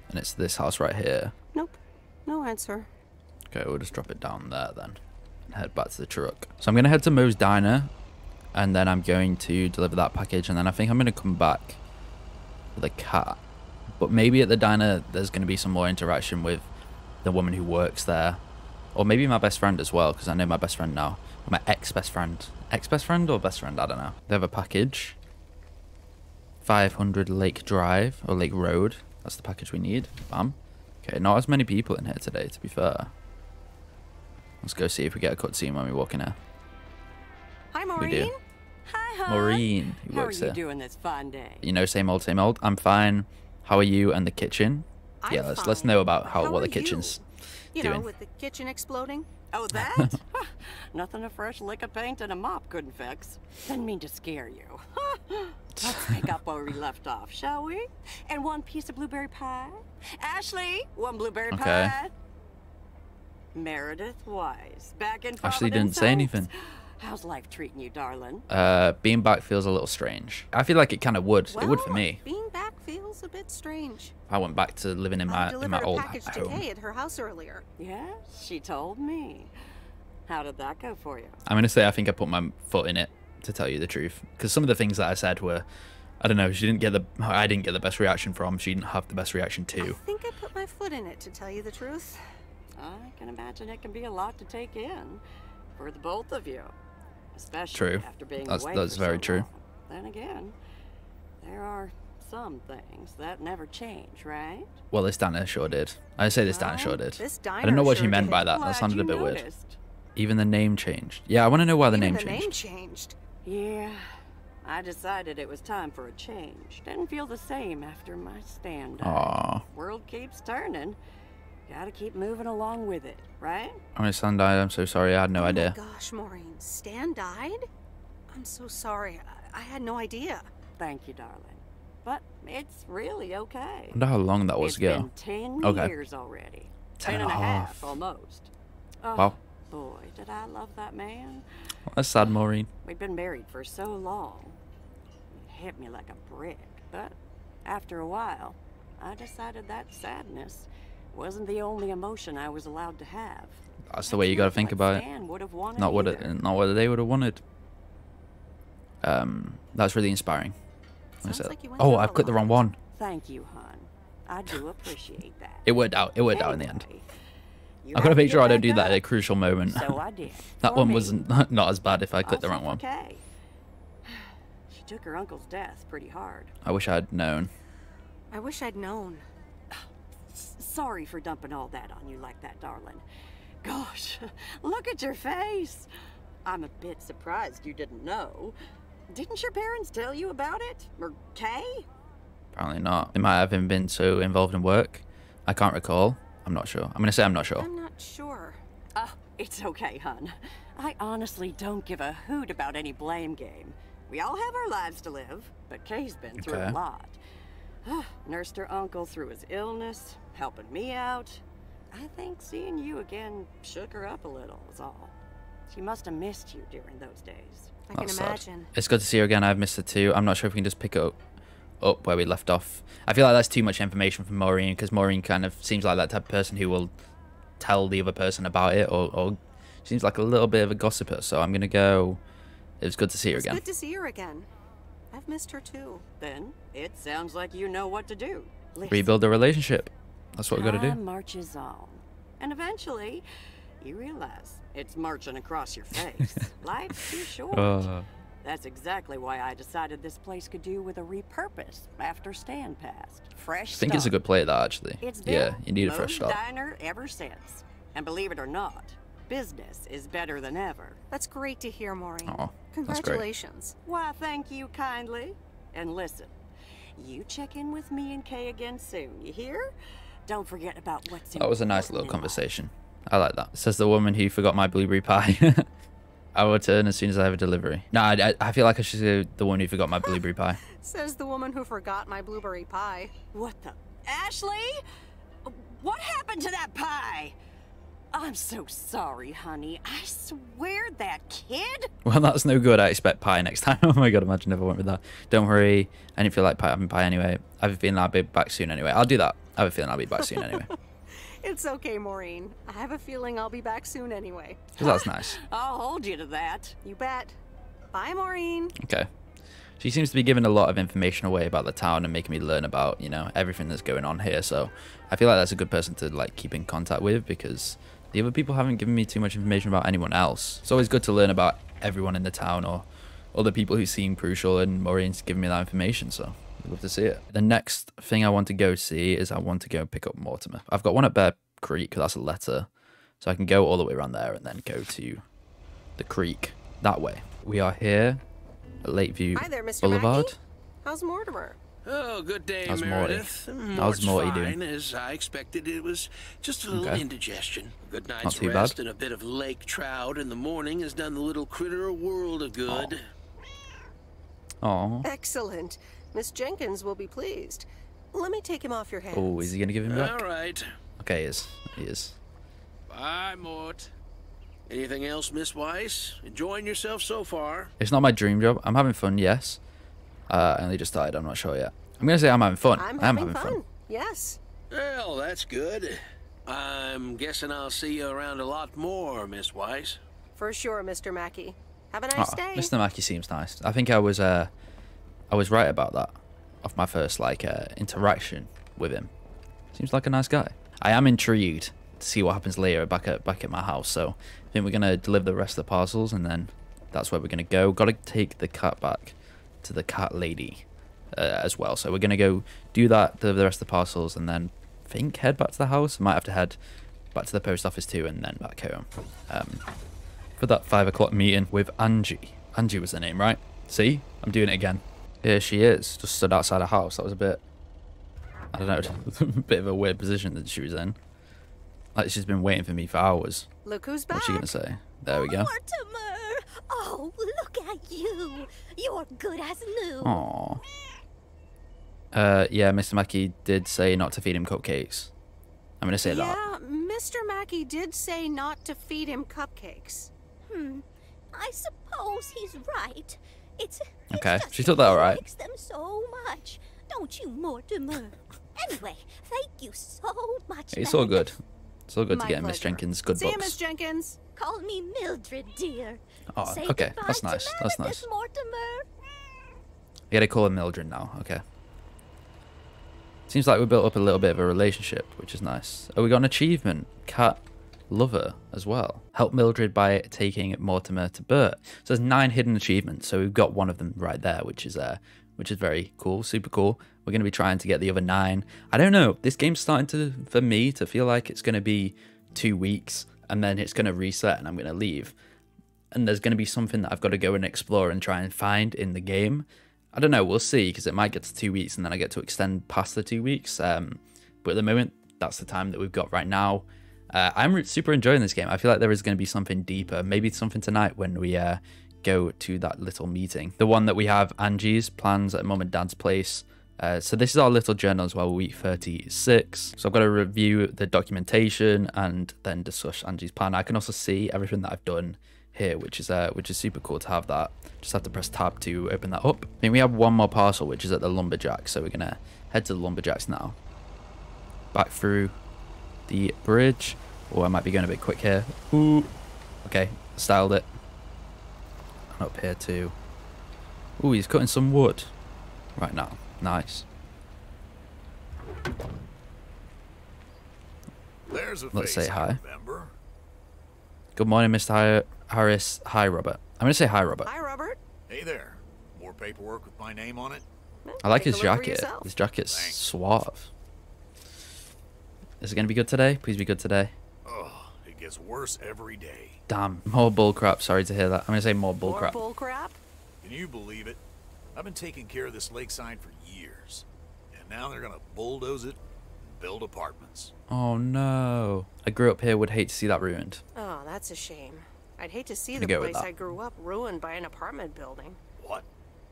And it's this house right here. Nope. No answer. Okay, we'll just drop it down there then and head back to the truck. So I'm going to head to Moe's Diner, and then I'm going to deliver that package, and then I think I'm going to come back with a cat. But maybe at the diner, there's going to be some more interaction with the woman who works there. Or maybe my best friend as well, because I know my best friend now. Or my ex-best friend. Ex-best friend or best friend? I don't know. They have a package. 500 Lake Drive, or Lake Road. That's the package we need. Bam. Okay, not as many people in here today, to be fair. Let's go see if we get a cutscene when we walk in here. Hi, Maureen. We do. Hi, hon. Maureen, who works here. How are you doing this fine day? You know, same old, same old. I'm fine. How are you and the kitchen? Yeah, let's know about what the kitchen's doing. You know, with the kitchen exploding. Oh, that? Nothing a fresh lick of paint and a mop couldn't fix. Didn't mean to scare you. Let's pick up where we left off, shall we? And one piece of blueberry pie. Ashley, one blueberry pie. Meredith Weiss, back in Providence. Ashley didn't say anything. How's life treating you, darling? Being back feels a little strange. I feel like it kind of would. Well, it would for me. Being back feels a bit strange. I went back to living in my old home. I delivered a package to Kay at her house earlier. Yeah, she told me. How did that go for you? I'm gonna say I think I put my foot in it. to tell you the truth, because some of the things that I said were, I don't know, I didn't get the best reaction from, she didn't have the best reaction to. I think I put my foot in it, to tell you the truth. I can imagine it can be a lot to take in for the both of you, especially after being away. That's very true. Then again, there are some things that never change, right? Well, this diner sure did. I say this diner sure did. I don't know what she meant by that. That sounded a bit weird. Even the name changed. Yeah, I want to know why the name changed. Yeah, I decided it was time for a change. Didn't feel the same after my stand-up. World keeps turning. Gotta keep moving along with it, right? My son died. I'm so sorry. I had no idea. Oh my gosh, Maureen. Stan died? I'm so sorry. I had no idea. Thank you, darling. But it's really okay. I wonder how long that was ago. It's been 10 years already. 10 and a half almost. Oh, wow. Boy, did I love that man. Well, that's sad, Maureen. We've been married for so long. It hit me like a brick. But after a while, I decided that sadness wasn't the only emotion I was allowed to have. That's the way you got to think about it. Not what they would have wanted. That's really inspiring. Oh, I've clicked the wrong one. Thank you, hon. I do appreciate that. It worked out. It worked out in the end. I've got to make sure I don't do that at a crucial moment. So I did. That one wasn't not as bad if I clicked the wrong one. Okay. She took her uncle's death pretty hard. I wish I'd known. Sorry for dumping all that on you like that, darling. Gosh, look at your face. I'm a bit surprised you didn't know. Didn't your parents tell you about it? Or Kay? Apparently not. They might have been so involved in work. I can't recall. I'm not sure. I'm going to say I'm not sure. It's okay, hon. I honestly don't give a hoot about any blame game. We all have our lives to live, but Kay's been through a lot. Nursed her uncle through his illness, helping me out. I think seeing you again shook her up a little is all. She must have missed you during those days. I can imagine. It's good to see her again. I've missed her too. I'm not sure if we can just pick it up where we left off. I feel like that's too much information for Maureen, because Maureen kind of seems like that type of person who will tell the other person about it, or seems like a little bit of a gossiper. So I'm going to go, it was good to see her again. It's good to see her again. I've missed her too. Then it sounds like you know what to do. Rebuild the relationship. That's what we got to do. Marches on. And eventually, you realize it's marching across your face. Life's too short. That's exactly why I decided this place could do with a repurpose after Stan passed. Fresh start. I think it's a good play, that actually. It's been you need a fresh start. Diner ever since. And believe it or not, business is better than ever. That's great to hear, Maureen. Congratulations. Why, thank you kindly. And listen, you check in with me and Kay again soon, you hear? Don't forget about what's in. That was a nice little conversation. I like that. Says the woman who forgot my blueberry pie. I will return as soon as I have a delivery. No, I feel like I should say the one who forgot my blueberry pie. Says the woman who forgot my blueberry pie. What the? Ashley? What happened to that pie? I'm so sorry, honey. I swear that kid. Well, that's no good. I expect pie next time. Oh my god, imagine if I went with that. Don't worry. I didn't feel like having pie anyway. I have a feeling I'll be back soon anyway. I'll do that. I have a feeling I'll be back soon anyway. It's okay, Maureen. I have a feeling I'll be back soon anyway. That's nice. I'll hold you to that. You bet. Bye, Maureen. Okay. She seems to be giving a lot of information away about the town and making me learn about, you know, everything that's going on here. So I feel like that's a good person to, like, keep in contact with, because the other people haven't given me too much information about anyone else. It's always good to learn about everyone in the town or other people who seem crucial, and Maureen's giving me that information, so I'd love to see it. The next thing I want to go see is I want to go pick up Mortimer. I've got one at Bear Creek, that's a letter, so I can go all the way around there and then go to the creek that way. We are here at Lakeview Boulevard. Mackey? How's Mortimer? Oh, good day, Meredith. How's Morty doing? As I expected, it was just a little indigestion. A good night's rest and a bit of lake trout in the morning has done the little critter a world of good. Oh. Excellent. Miss Jenkins will be pleased. Let me take him off your hands. Oh, is he going to give him back? All right. Okay, he is. He is. Bye, Mort. Anything else, Miss Weiss? Enjoying yourself so far? It's not my dream job. I'm having fun, yes. I only just started. I'm not sure yet. I'm going to say I'm having fun. I'm having fun. Yes. Well, that's good. I'm guessing I'll see you around a lot more, Miss Weiss. For sure, Mr. Mackey. Have a nice day. Mr. Mackey seems nice. I think I was right about that off my first interaction with him. Seems like a nice guy. I am intrigued to see what happens later back at my house. So I think we're gonna deliver the rest of the parcels, and then that's where we're gonna go. Got to take the cat back to the cat lady as well. So we're gonna go do that, deliver the rest of the parcels, and then I think head back to the house. Might have to head back to the post office too, and then back home for that 5 o'clock meeting with Angie. Angie was the name, right? See, I'm doing it again. Here she is, just stood outside her house. That was a bit, I don't know, a bit of a weird position that she was in. Like, she's been waiting for me for hours. Look who's back. What's she gonna say? There we go. Mortimer! Oh, look at you! You're good as new. Aww. Yeah, Mr. Mackey did say not to feed him cupcakes. I'm gonna say that. Yeah, Mr. Mackey did say not to feed him cupcakes. Hmm. I suppose he's right. It's okay. She took that all right. Likes them so much, don't you, Mortimer? Anyway, thank you so much. It's all good. It's all good to get Miss Jenkins good books. See you, Miss Jenkins. Call me Mildred, dear. Oh, okay. That's nice. That's nice. Mortimer. You gotta call her Mildred now. Okay. Seems like we built up a little bit of a relationship, which is nice. Oh, we got an achievement. Cat lover as well. Help Mildred by taking Mortimer to Bert. So there's 9 hidden achievements. So we've got one of them right there, which is very cool, super cool. We're going to be trying to get the other 9. I don't know. This game's starting to, for me, to feel like it's going to be 2 weeks and then it's going to reset and I'm going to leave. And there's going to be something that I've got to go and explore and try and find in the game. I don't know. We'll see, because it might get to 2 weeks and then I get to extend past the 2 weeks. But at the moment, that's the time that we've got right now. I'm super enjoying this game. I feel like there is going to be something deeper. Maybe something tonight when we go to that little meeting, the one that we have Angie's plans at mum and dad's place. So this is our little journal as well, week 36. So I've got to review the documentation and then discuss Angie's plan. I can also see everything that I've done here, which is super cool to have that. Just have to press tab to open that up. I mean, we have one more parcel, which is at the lumberjack. So we're gonna head to the lumberjacks now. Back through the bridge. Oh, I might be going a bit quick here. Ooh, okay, styled it. Up here too. Oh, he's cutting some wood right now. Nice. There's a Let's say hi. Good morning, Mr. Harris. Hi, Robert. I'm gonna say hi, Robert. Hi, Robert. Hey there. More paperwork with my name on it. I like his jacket. His jacket's suave. Is it gonna be good today? Please be good today. Oh, it gets worse every day. Damn, more bullcrap. Sorry to hear that. I'm going to say more bullcrap. More bullcrap? Can you believe it? I've been taking care of this lakeside for years. And now they're going to bulldoze it and build apartments. Oh, no. I grew up here. Would hate to see that ruined. Oh, that's a shame. I'd hate to see the place I grew up ruined by an apartment building. What?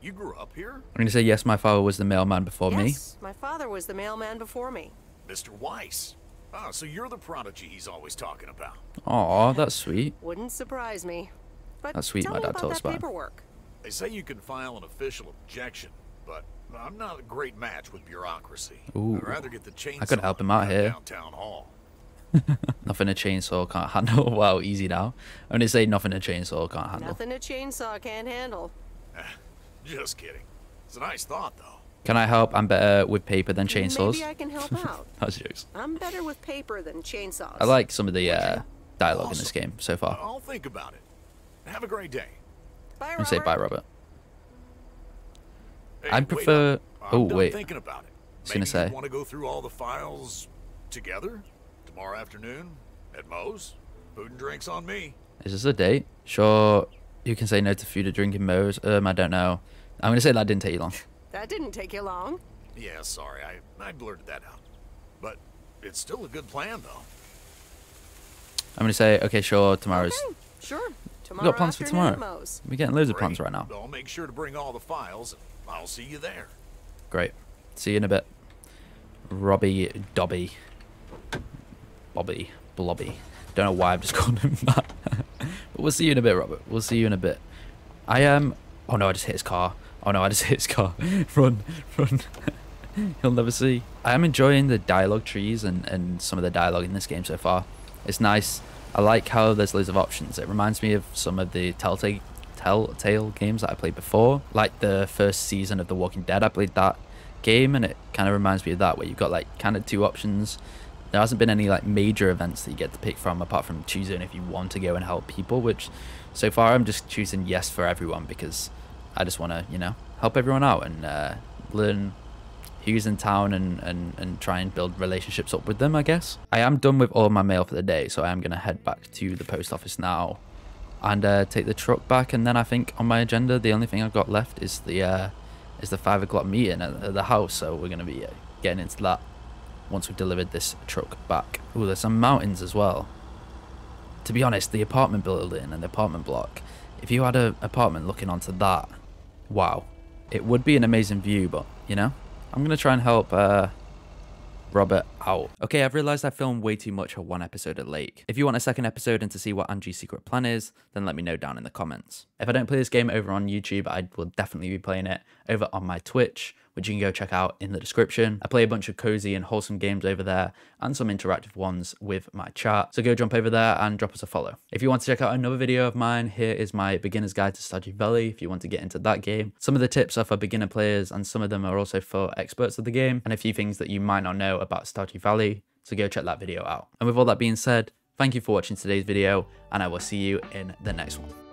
You grew up here? I'm going to say yes, my father was the mailman before me. Yes, my father was the mailman before me. Mr. Weiss. Oh, so you're the prodigy he's always talking about. Aw, that's sweet. Wouldn't surprise me. But that's sweet, my dad told us about. They say you can file an official objection, but I'm not a great match with bureaucracy. Ooh, I'd rather get the chainsaw. I could help him out here. Downtown hall. Nothing a chainsaw can't handle. Wow, easy now. I'm going to say nothing a chainsaw can't handle. Nothing a chainsaw can't handle. Just kidding. It's a nice thought, though. Can I help? I'm better with paper than chainsaws. Maybe I can help out. That's jokes. I'm better with paper than chainsaws. I like some of the dialogue in this game so far. I'll think about it. Have a great day. Bye, Robert. I say bye, Robert. Hey, I prefer. Oh wait. Thinking about it. I was gonna say. Want to go through all the files together tomorrow afternoon at Moe's? Food and drinks on me. Is this a date? Sure. You can say no to food or drink in Moe's. I don't know. I'm gonna say that didn't take you long. That didn't take you long. Yeah, sorry, I blurted that out. But it's still a good plan, though. I'm going to say, okay, sure, tomorrow's... Okay, sure. Tomorrow we've got plans for tomorrow. We're getting loads of plans right now. I'll make sure to bring all the files, and I'll see you there. Great. See you in a bit. Robbie Dobby. Bobby. Blobby. Don't know why I've just called him that. But we'll see you in a bit, Robert. We'll see you in a bit. I am... Oh, no, I just hit his car. Oh no, I just hit his car. Run, run. He'll never see. I am enjoying the dialogue trees and some of the dialogue in this game so far. It's nice. I like how there's loads of options. It reminds me of some of the Telltale Telltale games that I played before, like the first season of The Walking Dead. I played that game and it kind of reminds me of that, where you've got like kind of two options. There hasn't been any like major events that you get to pick from apart from choosing if you want to go and help people, which so far I'm just choosing yes for everyone because I just want to, you know, help everyone out and learn who's in town and try and build relationships up with them, I guess. I am done with all my mail for the day, so I am going to head back to the post office now and take the truck back. And then I think on my agenda, the only thing I've got left is the 5 o'clock meeting at the house. So we're going to be getting into that once we've delivered this truck back. Oh, there's some mountains as well. To be honest, the apartment building and the apartment block, if you had an apartment looking onto that, wow, it would be an amazing view, but you know, I'm going to try and help Robert out. Okay, I've realized I filmed way too much for one episode of Lake. If you want a second episode and to see what Angie's secret plan is, then let me know down in the comments. If I don't play this game over on YouTube, I will definitely be playing it over on my Twitch, which you can go check out in the description. I play a bunch of cozy and wholesome games over there and some interactive ones with my chat. So go jump over there and drop us a follow. If you want to check out another video of mine, here is my beginner's guide to Stardew Valley if you want to get into that game. Some of the tips are for beginner players and some of them are also for experts of the game, and a few things that you might not know about Stardew Valley. So go check that video out. And with all that being said, thank you for watching today's video and I will see you in the next one.